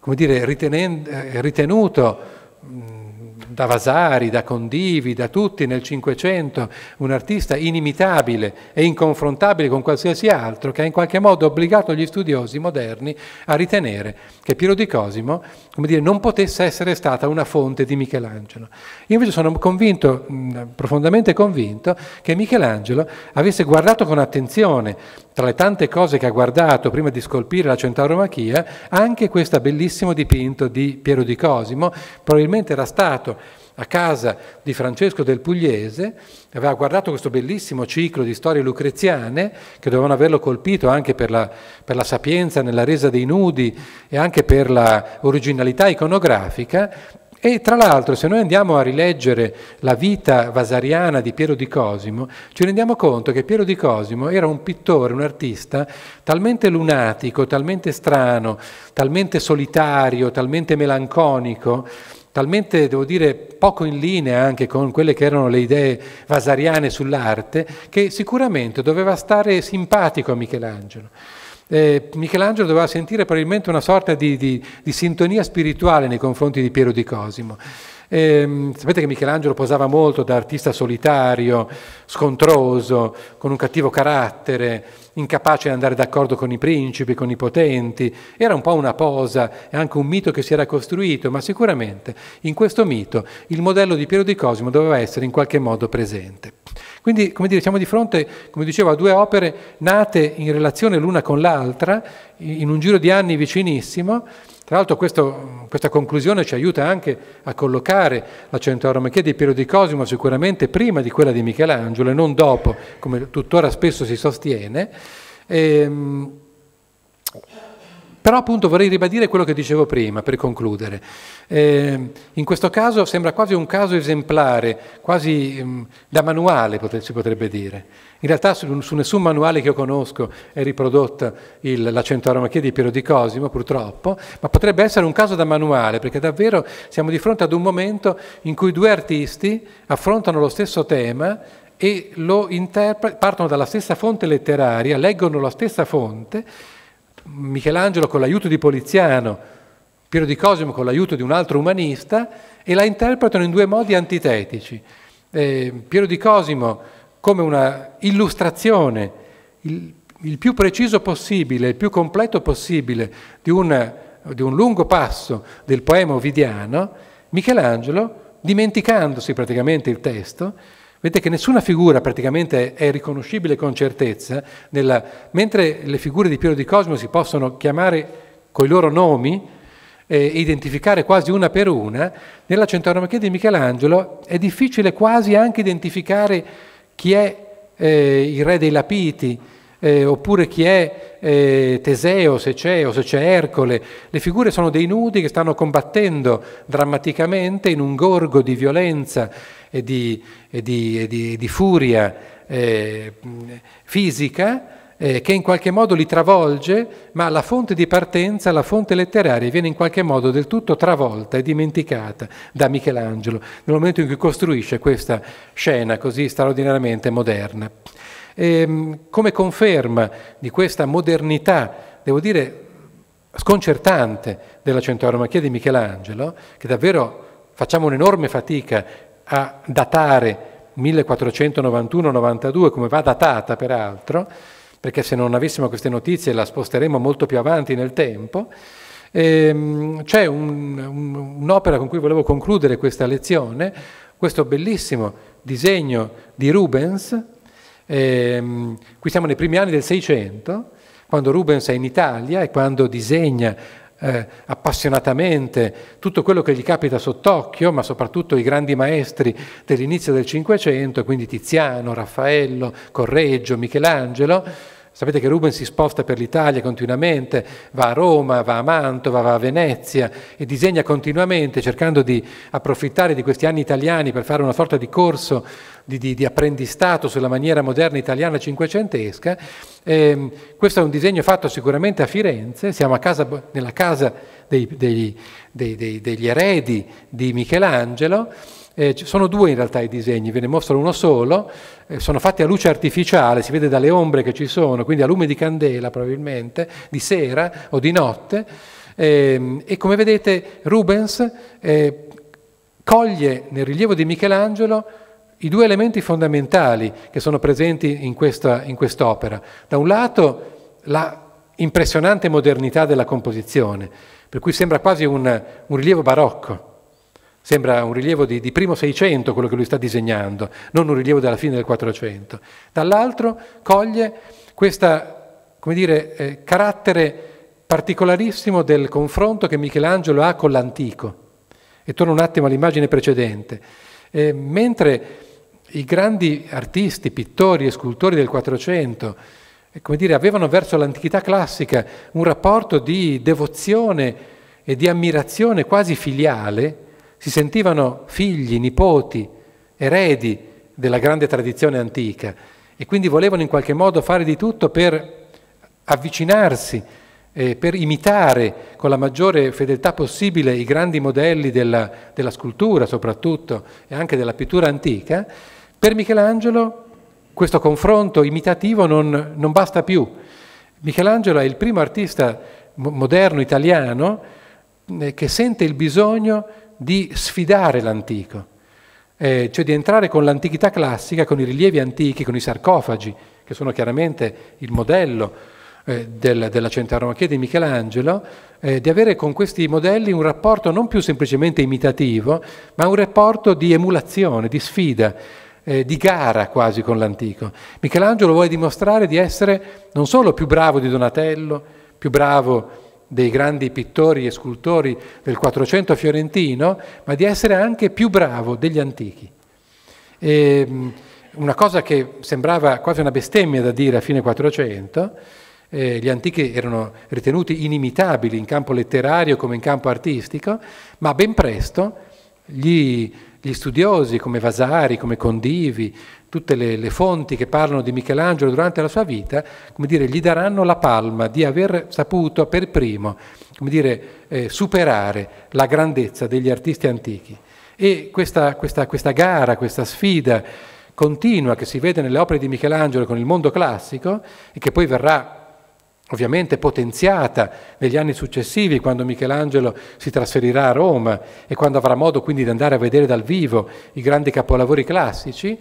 come dire, ritenuto da Vasari, da Condivi, da tutti nel Cinquecento, un artista inimitabile e inconfrontabile con qualsiasi altro, che ha in qualche modo obbligato gli studiosi moderni a ritenere che Piero di Cosimo, come dire, non potesse essere stata una fonte di Michelangelo. Io invece sono convinto, profondamente convinto, che Michelangelo avesse guardato con attenzione, tra le tante cose che ha guardato prima di scolpire la Centauromachia, anche questo bellissimo dipinto di Piero di Cosimo. Probabilmente era stato a casa di Francesco del Pugliese, aveva guardato questo bellissimo ciclo di storie lucreziane che dovevano averlo colpito anche per la sapienza nella resa dei nudi e anche per la originalità iconografica. E tra l'altro, se noi andiamo a rileggere la vita vasariana di Piero di Cosimo, ci rendiamo conto che Piero di Cosimo era un pittore, un artista talmente lunatico, talmente strano, talmente solitario, talmente melanconico, talmente, devo dire, poco in linea anche con quelle che erano le idee vasariane sull'arte, che sicuramente doveva stare simpatico a Michelangelo. Michelangelo doveva sentire probabilmente una sorta di sintonia spirituale nei confronti di Piero di Cosimo. Sapete che Michelangelo posava molto da artista solitario, scontroso, con un cattivo carattere, incapace di andare d'accordo con i principi, con i potenti. Era un po' una posa e anche un mito che si era costruito, ma sicuramente in questo mito il modello di Piero di Cosimo doveva essere in qualche modo presente. Quindi, come dire, siamo di fronte, come dicevo, a 2 opere nate in relazione l'una con l'altra, in un giro di anni vicinissimo. Tra l'altro questa conclusione ci aiuta anche a collocare la Centauromachia di Piero di Cosimo sicuramente prima di quella di Michelangelo e non dopo, come tuttora spesso si sostiene. Però appunto vorrei ribadire quello che dicevo prima, per concludere. In questo caso sembra quasi un caso esemplare, quasi da manuale si potrebbe dire. In realtà su nessun manuale che io conosco è riprodotta la Centauromachia di Piero di Cosimo, purtroppo, ma potrebbe essere un caso da manuale, perché davvero siamo di fronte ad un momento in cui 2 artisti affrontano lo stesso tema e lo interpretano, partono dalla stessa fonte letteraria, leggono la stessa fonte, Michelangelo con l'aiuto di Poliziano, Piero di Cosimo con l'aiuto di un altro umanista, e la interpretano in 2 modi antitetici. Piero di Cosimo come una illustrazione, il più preciso possibile, il più completo possibile di un lungo passo del poema ovidiano, Michelangelo dimenticandosi praticamente il testo. Vedete che nessuna figura praticamente è riconoscibile con certezza, mentre le figure di Piero di Cosimo si possono chiamare coi loro nomi e identificare quasi una per una, nella Centauromachia di Michelangelo è difficile quasi anche identificare chi è il re dei Lapiti, oppure chi è Teseo, se c'è, o se c'è Ercole. Le figure sono dei nudi che stanno combattendo drammaticamente in un gorgo di violenza e di furia fisica che in qualche modo li travolge, ma la fonte di partenza, la fonte letteraria, viene in qualche modo del tutto travolta e dimenticata da Michelangelo nel momento in cui costruisce questa scena così straordinariamente moderna. Come conferma di questa modernità, devo dire, sconcertante della Centauromachia di Michelangelo, che davvero facciamo un'enorme fatica a datare 1491-92, come va datata peraltro, perché se non avessimo queste notizie la sposteremo molto più avanti nel tempo. C'è un'opera con cui volevo concludere questa lezione, questo bellissimo disegno di Rubens. Qui siamo nei primi anni del 600, Quando Rubens è in Italia e quando disegna appassionatamente tutto quello che gli capita sott'occhio, ma soprattutto i grandi maestri dell'inizio del Cinquecento, quindi Tiziano, Raffaello, Correggio, Michelangelo. Sapete che Rubens si sposta per l'Italia continuamente, va a Roma, va a Mantova, va a Venezia e disegna continuamente cercando di approfittare di questi anni italiani per fare una sorta di corso di apprendistato sulla maniera moderna italiana cinquecentesca. Questo è un disegno fatto sicuramente a Firenze, siamo a casa, nella casa degli eredi di Michelangelo. Sono due in realtà i disegni, ve ne mostro uno solo, sono fatti a luce artificiale, si vede dalle ombre che ci sono, quindi a lume di candela probabilmente, di sera o di notte, e come vedete Rubens coglie nel rilievo di Michelangelo i due elementi fondamentali che sono presenti in quest'opera. Da un lato la impressionante modernità della composizione, per cui sembra quasi un rilievo barocco. Sembra un rilievo di primo Seicento quello che lui sta disegnando, non un rilievo della fine del Quattrocento. Dall'altro coglie questa, come dire, carattere particolarissimo del confronto che Michelangelo ha con l'antico. E torno un attimo all'immagine precedente. Mentre i grandi artisti, pittori e scultori del Quattrocento, come dire, avevano verso l'antichità classica un rapporto di devozione e di ammirazione quasi filiale, si sentivano figli, nipoti, eredi della grande tradizione antica e quindi volevano in qualche modo fare di tutto per avvicinarsi, per imitare con la maggiore fedeltà possibile i grandi modelli della scultura soprattutto e anche della pittura antica. Per Michelangelo questo confronto imitativo non basta più. Michelangelo è il primo artista moderno italiano che sente il bisogno di sfidare l'antico, cioè di entrare con l'antichità classica, con i rilievi antichi, con i sarcofagi, che sono chiaramente il modello della Centauromachia di Michelangelo, di avere con questi modelli un rapporto non più semplicemente imitativo, ma un rapporto di emulazione, di sfida, di gara quasi con l'antico. Michelangelo vuole dimostrare di essere non solo più bravo di Donatello, più bravo dei grandi pittori e scultori del Quattrocento fiorentino, ma di essere anche più bravo degli antichi. Una cosa che sembrava quasi una bestemmia da dire a fine Quattrocento, gli antichi erano ritenuti inimitabili in campo letterario come in campo artistico, ma ben presto gli studiosi come Vasari, come Condivi, tutte le fonti che parlano di Michelangelo durante la sua vita, come dire, gli daranno la palma di aver saputo per primo, come dire, superare la grandezza degli artisti antichi. E questa gara, questa sfida continua che si vede nelle opere di Michelangelo con il mondo classico e che poi verrà ovviamente potenziata negli anni successivi quando Michelangelo si trasferirà a Roma e quando avrà modo quindi di andare a vedere dal vivo i grandi capolavori classici,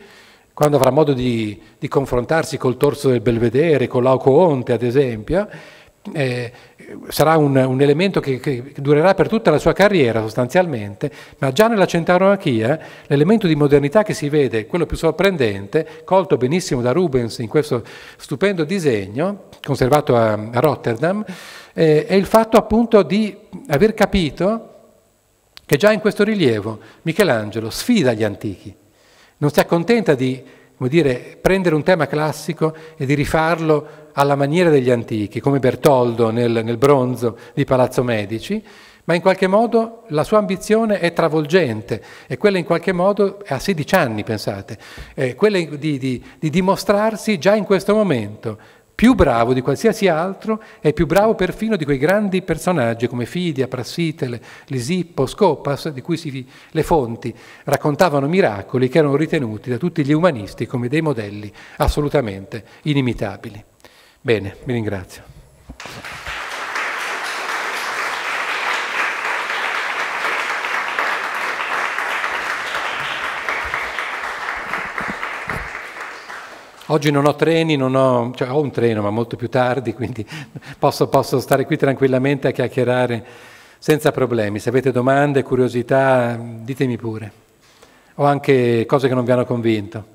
quando avrà modo di confrontarsi col Torso del Belvedere, con l'Aucoonte ad esempio, sarà un elemento che durerà per tutta la sua carriera sostanzialmente, ma già nella Centauromachia l'elemento di modernità che si vede, quello più sorprendente, colto benissimo da Rubens in questo stupendo disegno, conservato a Rotterdam, è il fatto appunto di aver capito che già in questo rilievo Michelangelo sfida gli antichi, non si accontenta di, come dire, prendere un tema classico e di rifarlo alla maniera degli antichi, come Bertoldo nel bronzo di Palazzo Medici, ma in qualche modo la sua ambizione è travolgente e quella in qualche modo è a 16 anni, pensate, quella di dimostrarsi già in questo momento più bravo di qualsiasi altro e più bravo perfino di quei grandi personaggi come Fidia, Prassitele, Lisippo, Scopas, di cui le fonti raccontavano miracoli che erano ritenuti da tutti gli umanisti come dei modelli assolutamente inimitabili. Bene, vi ringrazio. Oggi non ho treni, cioè ho un treno ma molto più tardi, quindi posso stare qui tranquillamente a chiacchierare senza problemi. Se avete domande, curiosità, ditemi pure. O anche cose che non vi hanno convinto.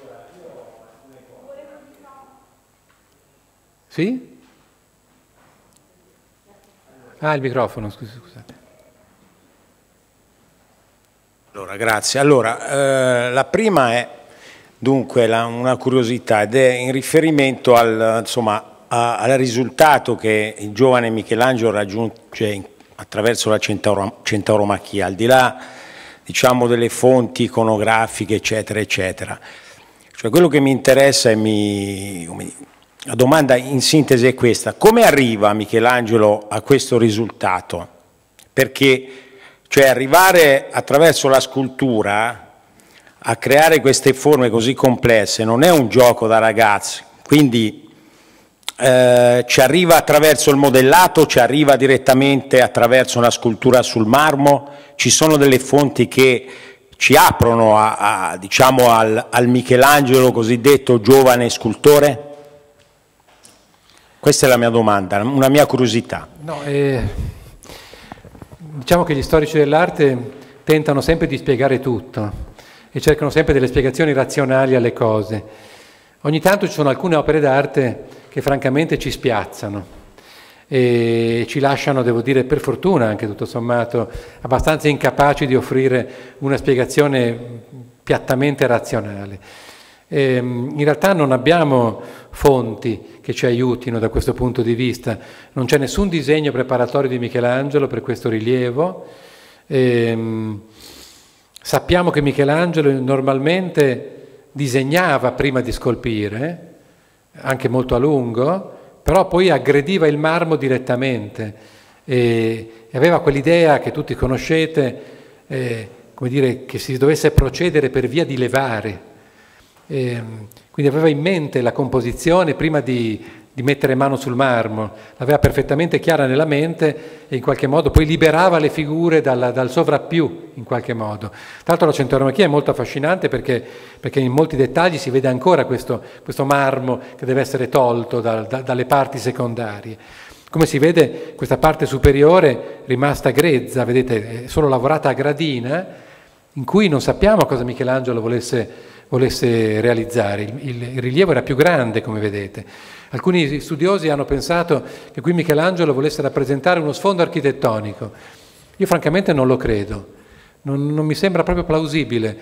Allora, io Sì? Ah, il microfono, scusate. Allora, grazie. Allora, la prima è dunque una curiosità ed è in riferimento al, insomma, al risultato che il giovane Michelangelo raggiunge attraverso la Centauromachia, al di là, diciamo, delle fonti iconografiche, eccetera, eccetera. Cioè, quello che mi interessa e la domanda in sintesi è questa: come arriva Michelangelo a questo risultato? Perché, cioè, arrivare attraverso la scultura a creare queste forme così complesse non è un gioco da ragazzi, quindi ci arriva attraverso il modellato, ci arriva direttamente attraverso una scultura sul marmo, ci sono delle fonti che ci aprono diciamo, al Michelangelo cosiddetto giovane scultore? Questa è la mia domanda, una mia curiosità. No, diciamo che gli storici dell'arte tentano sempre di spiegare tutto e cercano sempre delle spiegazioni razionali alle cose. Ogni tanto ci sono alcune opere d'arte che francamente ci spiazzano e ci lasciano, devo dire, per fortuna anche tutto sommato, abbastanza incapaci di offrire una spiegazione piattamente razionale. In realtà non abbiamo fonti che ci aiutino da questo punto di vista, non c'è nessun disegno preparatorio di Michelangelo per questo rilievo. Sappiamo che Michelangelo normalmente disegnava prima di scolpire, anche molto a lungo, però poi aggrediva il marmo direttamente e aveva quell'idea che tutti conoscete, come dire, che si dovesse procedere per via di levare. Quindi aveva in mente la composizione prima di mettere mano sul marmo, l'aveva perfettamente chiara nella mente e in qualche modo poi liberava le figure dal sovrappiù in qualche modo. Tra l'altro la Centauromachia è molto affascinante perché in molti dettagli si vede ancora questo marmo che deve essere tolto dalle parti secondarie. Come si vede, questa parte superiore rimasta grezza, vedete, è solo lavorata a gradina, in cui non sappiamo cosa Michelangelo volesse realizzare. Il rilievo era più grande, come vedete. Alcuni studiosi hanno pensato che qui Michelangelo volesse rappresentare uno sfondo architettonico. Io francamente non lo credo, non mi sembra proprio plausibile,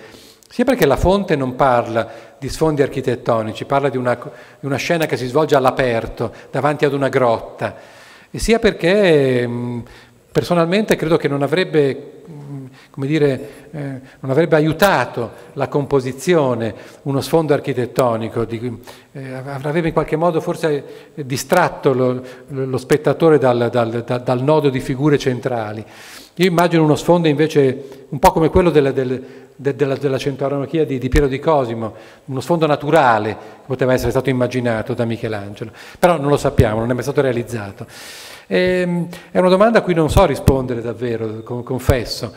sia perché la fonte non parla di sfondi architettonici, parla di una scena che si svolge all'aperto, davanti ad una grotta, e sia perché personalmente credo che non avrebbe, come dire, non avrebbe aiutato la composizione uno sfondo architettonico, avrebbe in qualche modo forse distratto lo spettatore dal nodo di figure centrali. Io immagino uno sfondo invece un po' come quello della Centauromachia di Piero di Cosimo, uno sfondo naturale che poteva essere stato immaginato da Michelangelo, però non lo sappiamo, non è mai stato realizzato. È una domanda a cui non so rispondere davvero, confesso.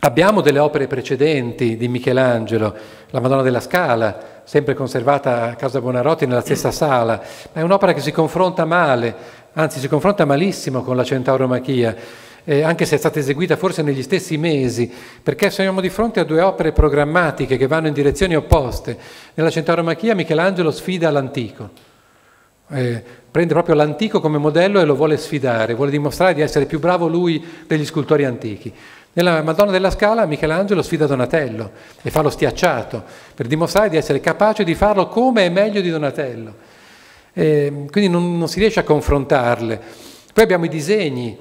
Abbiamo delle opere precedenti di Michelangelo, la Madonna della Scala, sempre conservata a Casa Buonarroti nella stessa sala, ma è un'opera che si confronta male, anzi si confronta malissimo con la Centauromachia, anche se è stata eseguita forse negli stessi mesi, perché siamo di fronte a due opere programmatiche che vanno in direzioni opposte. Nella Centauromachia Michelangelo sfida l'antico. Prende proprio l'antico come modello e lo vuole sfidare, vuole dimostrare di essere più bravo lui degli scultori antichi. Nella Madonna della Scala Michelangelo sfida Donatello e fa lo stiacciato per dimostrare di essere capace di farlo come e meglio di Donatello. Quindi non si riesce a confrontarle. Poi abbiamo i disegni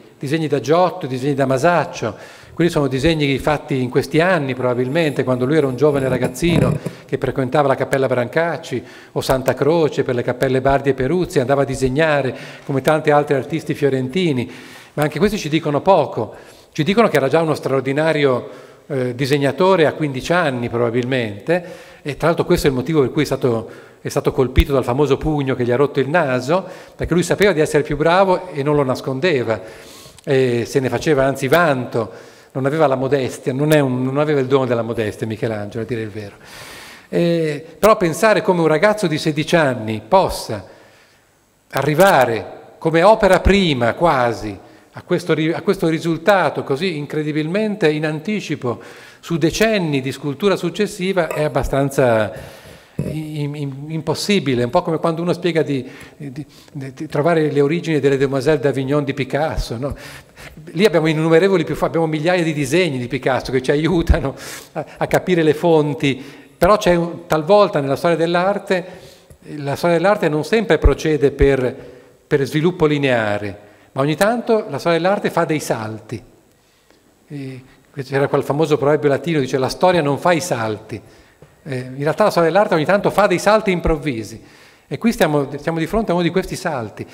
da Giotto, disegni da Masaccio, quelli sono disegni fatti in questi anni probabilmente, quando lui era un giovane ragazzino che frequentava la Cappella Brancacci o Santa Croce per le cappelle Bardi e Peruzzi, andava a disegnare come tanti altri artisti fiorentini, ma anche questi ci dicono poco, ci dicono che era già uno straordinario disegnatore a 15 anni probabilmente, e tra l'altro questo è il motivo per cui è stato colpito dal famoso pugno che gli ha rotto il naso, perché lui sapeva di essere più bravo e non lo nascondeva, e se ne faceva anzi vanto. Non aveva la modestia, non aveva il dono della modestia Michelangelo, a dire il vero. Però pensare come un ragazzo di 16 anni possa arrivare come opera prima quasi a questo risultato così incredibilmente in anticipo su decenni di scultura successiva è abbastanza, impossibile, un po' come quando uno spiega di trovare le origini delle Demoiselle d'Avignon di Picasso, no? Lì abbiamo innumerevoli, abbiamo migliaia di disegni di Picasso che ci aiutano a capire le fonti, però c'è talvolta nella storia dell'arte, la storia dell'arte non sempre procede per sviluppo lineare, ma ogni tanto la storia dell'arte fa dei salti. C'era quel famoso proverbio latino, dice la storia non fa i salti. In realtà la storia dell'arte ogni tanto fa dei salti improvvisi, e qui stiamo di fronte a uno di questi salti.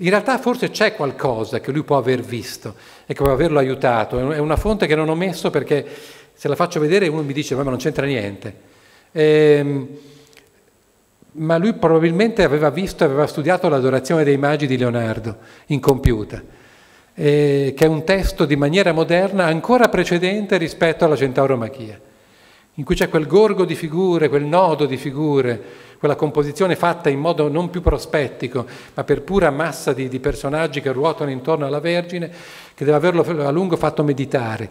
In realtà forse c'è qualcosa che lui può aver visto e che può averlo aiutato, è una fonte che non ho messo perché se la faccio vedere uno mi dice ma non c'entra niente, ma lui probabilmente aveva visto, aveva studiato l'Adorazione dei Magi di Leonardo incompiuta, che è un testo di maniera moderna ancora precedente rispetto alla Centauromachia, in cui c'è quel gorgo di figure, quel nodo di figure, quella composizione fatta in modo non più prospettico, ma per pura massa di personaggi che ruotano intorno alla Vergine, che deve averlo a lungo fatto meditare.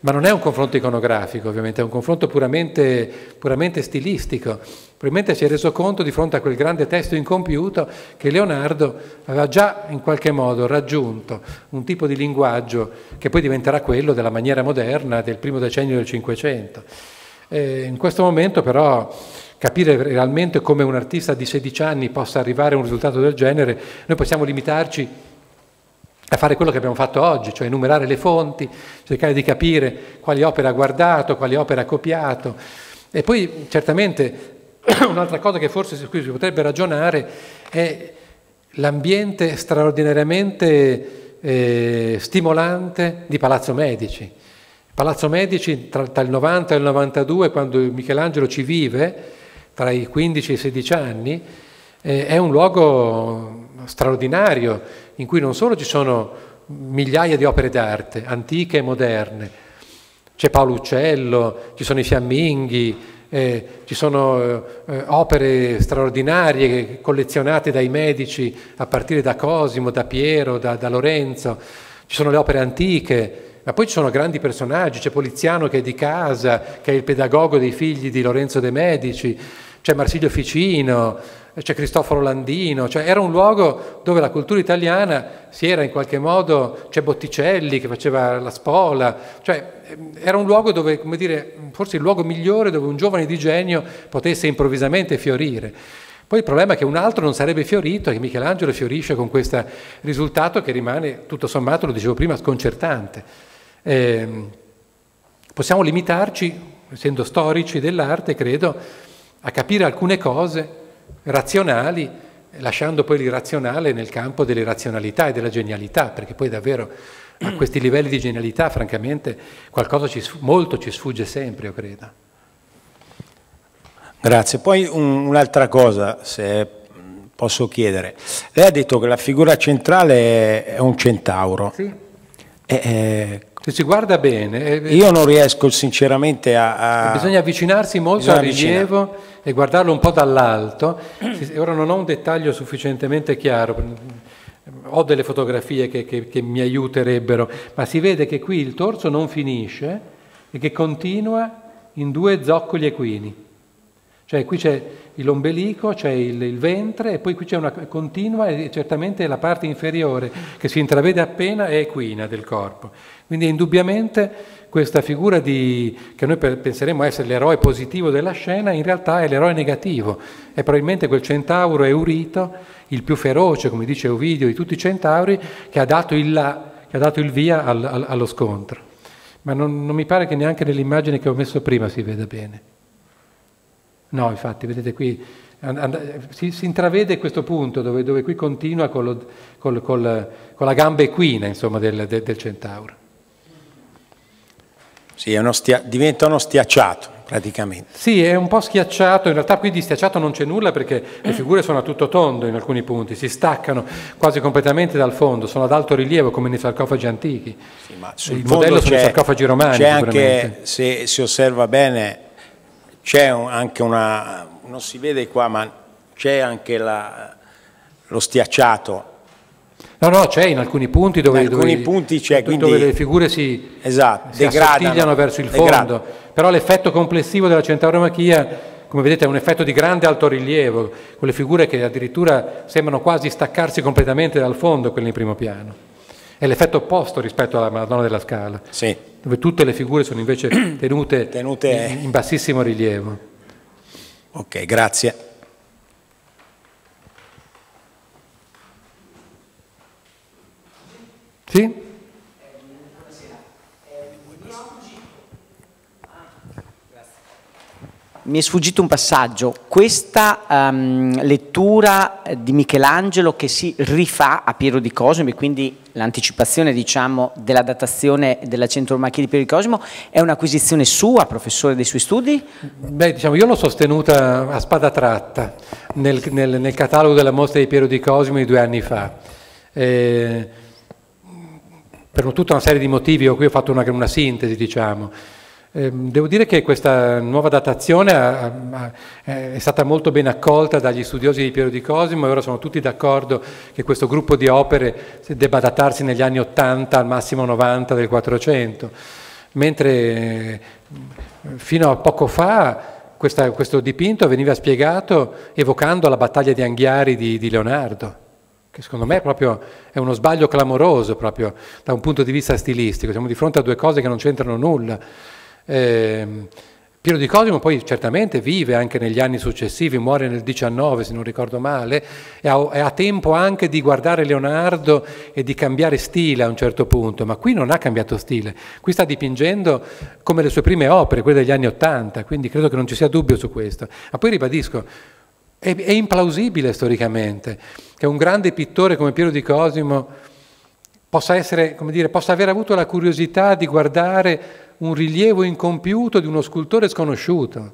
Ma non è un confronto iconografico, ovviamente, è un confronto puramente stilistico. Probabilmente si è reso conto di fronte a quel grande testo incompiuto che Leonardo aveva già in qualche modo raggiunto un tipo di linguaggio che poi diventerà quello della maniera moderna del primo decennio del Cinquecento. In questo momento però capire realmente come un artista di 16 anni possa arrivare a un risultato del genere, noi possiamo limitarci a fare quello che abbiamo fatto oggi, cioè enumerare le fonti, cercare di capire quali opere ha guardato, quali opere ha copiato. E poi certamente un'altra cosa che forse su cui si potrebbe ragionare è l'ambiente straordinariamente stimolante di Palazzo Medici. Palazzo Medici tra il 90 e il 92, quando Michelangelo ci vive, tra i 15 e i 16 anni, è un luogo straordinario in cui non solo ci sono migliaia di opere d'arte, antiche e moderne, c'è Paolo Uccello, ci sono i fiamminghi, ci sono opere straordinarie collezionate dai Medici a partire da Cosimo, da Piero, da Lorenzo, ci sono le opere antiche, ma poi ci sono grandi personaggi, c'è Poliziano che è di casa, che è il pedagogo dei figli di Lorenzo de Medici, c'è Marsilio Ficino, c'è Cristoforo Landino, cioè era un luogo dove la cultura italiana si era in qualche modo, c'è Botticelli che faceva la spola, cioè era un luogo dove, come dire, forse il luogo migliore dove un giovane di genio potesse improvvisamente fiorire. Poi il problema è che un altro non sarebbe fiorito e che Michelangelo fiorisce con questo risultato che rimane, tutto sommato, lo dicevo prima, sconcertante. Possiamo limitarci, essendo storici dell'arte, credo, a capire alcune cose razionali, lasciando poi l'irrazionale nel campo dell'irrazionalità e della genialità, perché poi davvero a questi livelli di genialità, francamente, qualcosa molto ci sfugge sempre, io credo. Grazie. Poi un'altra cosa, se posso chiedere. Lei ha detto che la figura centrale è un centauro. Sì. Se si guarda bene, io non riesco sinceramente a bisogna avvicinarsi molto al rilievo e guardarlo un po' dall'alto. Ora non ho un dettaglio sufficientemente chiaro, ho delle fotografie che mi aiuterebbero, ma si vede che qui il torso non finisce e che continua in due zoccoli equini, cioè qui c'è l'ombelico, c'è il ventre e poi qui c'è una continua e certamente la parte inferiore che si intravede appena è equina del corpo. Quindi indubbiamente questa figura che noi penseremmo essere l'eroe positivo della scena in realtà è l'eroe negativo, è probabilmente quel centauro Eurito, il più feroce, come dice Ovidio, di tutti i centauri, che ha dato il via allo scontro. Ma non mi pare che neanche nell'immagine che ho messo prima si veda bene. No, infatti, vedete qui, si intravede questo punto dove qui continua con la gamba equina, insomma, del centauro. Sì, diventa uno schiacciato, praticamente. Sì, è un po' schiacciato, in realtà qui di schiacciato non c'è nulla perché le figure sono a tutto tondo in alcuni punti, si staccano quasi completamente dal fondo, sono ad alto rilievo come nei sarcofagi antichi. Sì, ma sul il modello sono i sarcofagi romani. C'è anche, se si osserva bene, c'è anche non si vede qua, ma c'è anche lo schiacciato. No, c'è in alcuni punti dove le figure si, esatto, si assottigliano verso il fondo, però l'effetto complessivo della Centauromachia come vedete è un effetto di grande altorilievo, quelle figure che addirittura sembrano quasi staccarsi completamente dal fondo, quelle in primo piano. È l'effetto opposto rispetto alla Madonna della Scala, sì, dove tutte le figure sono invece tenute in bassissimo rilievo. Ok, grazie. Sì? Mi è sfuggito un passaggio. Questa lettura di Michelangelo che si rifà a Piero di Cosimo, e quindi l'anticipazione, diciamo, della datazione della Centauromachia di Piero di Cosimo, è un'acquisizione sua, professore, dei suoi studi? Beh, diciamo, io l'ho sostenuta a spada tratta nel catalogo della mostra di Piero di Cosimo di 2 anni fa. Per tutta una serie di motivi, qui ho fatto una sintesi, diciamo. Devo dire che questa nuova datazione è stata molto ben accolta dagli studiosi di Piero di Cosimo e ora sono tutti d'accordo che questo gruppo di opere debba datarsi negli anni 80, al massimo 90 del 400, mentre fino a poco fa questo dipinto veniva spiegato evocando la battaglia di Anghiari di Leonardo, che secondo me proprio è uno sbaglio clamoroso proprio da un punto di vista stilistico. Siamo di fronte a due cose che non c'entrano nulla. Piero di Cosimo poi certamente vive anche negli anni successivi, muore nel 19 se non ricordo male, e ha tempo anche di guardare Leonardo e di cambiare stile a un certo punto, ma qui non ha cambiato stile, qui sta dipingendo come le sue prime opere, quelle degli anni 80, quindi credo che non ci sia dubbio su questo. Ma poi ribadisco, è implausibile storicamente che un grande pittore come Piero di Cosimo possa essere, come dire, possa aver avuto la curiosità di guardare un rilievo incompiuto di uno scultore sconosciuto,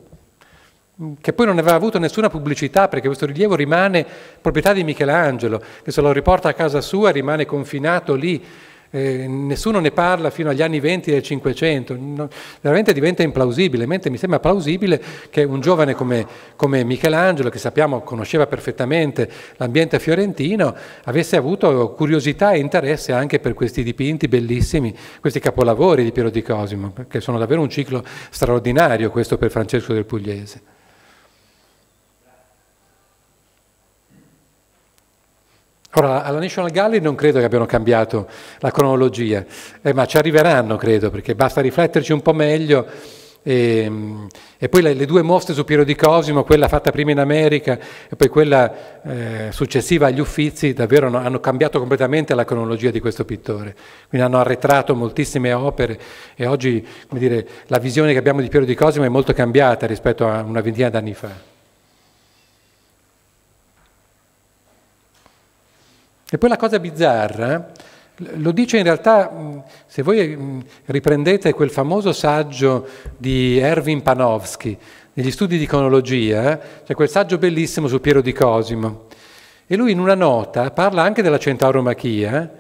che poi non aveva avuto nessuna pubblicità, perché questo rilievo rimane proprietà di Michelangelo, che se lo riporta a casa sua rimane confinato lì, nessuno ne parla fino agli anni 20 del 500, veramente diventa implausibile, mentre mi sembra plausibile che un giovane come Michelangelo, che sappiamo conosceva perfettamente l'ambiente fiorentino, avesse avuto curiosità e interesse anche per questi dipinti bellissimi, questi capolavori di Piero di Cosimo, che sono davvero un ciclo straordinario, questo per Francesco del Pugliese. Ora, alla National Gallery non credo che abbiano cambiato la cronologia, ma ci arriveranno, credo, perché basta rifletterci un po' meglio. E poi le due mostre su Piero di Cosimo, quella fatta prima in America e poi quella successiva agli Uffizi, davvero hanno cambiato completamente la cronologia di questo pittore, quindi hanno arretrato moltissime opere e oggi, come dire, la visione che abbiamo di Piero di Cosimo è molto cambiata rispetto a una ventina d'anni fa. E poi la cosa bizzarra, lo dice in realtà, se voi riprendete quel famoso saggio di Erwin Panofsky, negli studi di cronologia, c'è quel saggio bellissimo su Piero di Cosimo, e lui in una nota parla anche della Centauromachia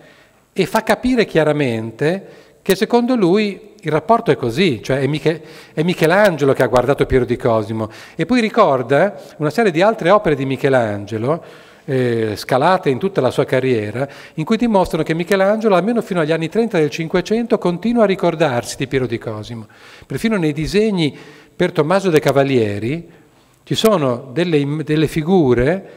e fa capire chiaramente che secondo lui il rapporto è così, cioè è Michelangelo che ha guardato Piero di Cosimo, e poi ricorda una serie di altre opere di Michelangelo, scalate in tutta la sua carriera, in cui dimostrano che Michelangelo almeno fino agli anni 30 del 500 continua a ricordarsi di Piero di Cosimo. Perfino nei disegni per Tommaso de Cavalieri ci sono delle figure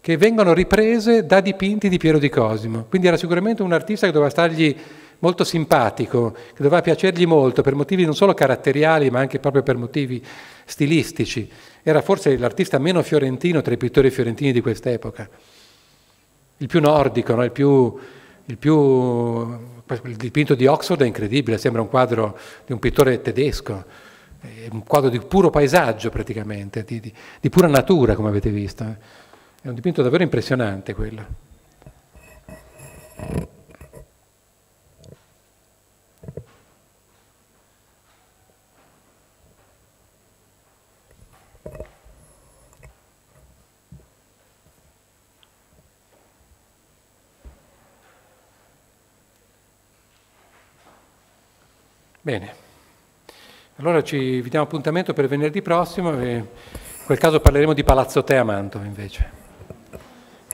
che vengono riprese da dipinti di Piero di Cosimo, quindi era sicuramente un artista che doveva stargli molto simpatico, che doveva piacergli molto per motivi non solo caratteriali ma anche proprio per motivi stilistici. Era forse l'artista meno fiorentino tra i pittori fiorentini di quest'epoca, il più nordico, no? Il dipinto di Oxford è incredibile, sembra un quadro di un pittore tedesco, è un quadro di puro paesaggio praticamente, di pura natura, come avete visto. È un dipinto davvero impressionante quello. Bene, allora ci diamo appuntamento per venerdì prossimo e in quel caso parleremo di Palazzo Te a Mantova invece.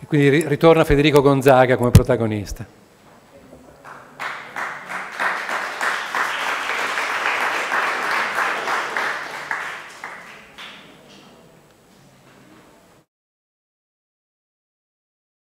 E quindi ritorna Federico Gonzaga come protagonista.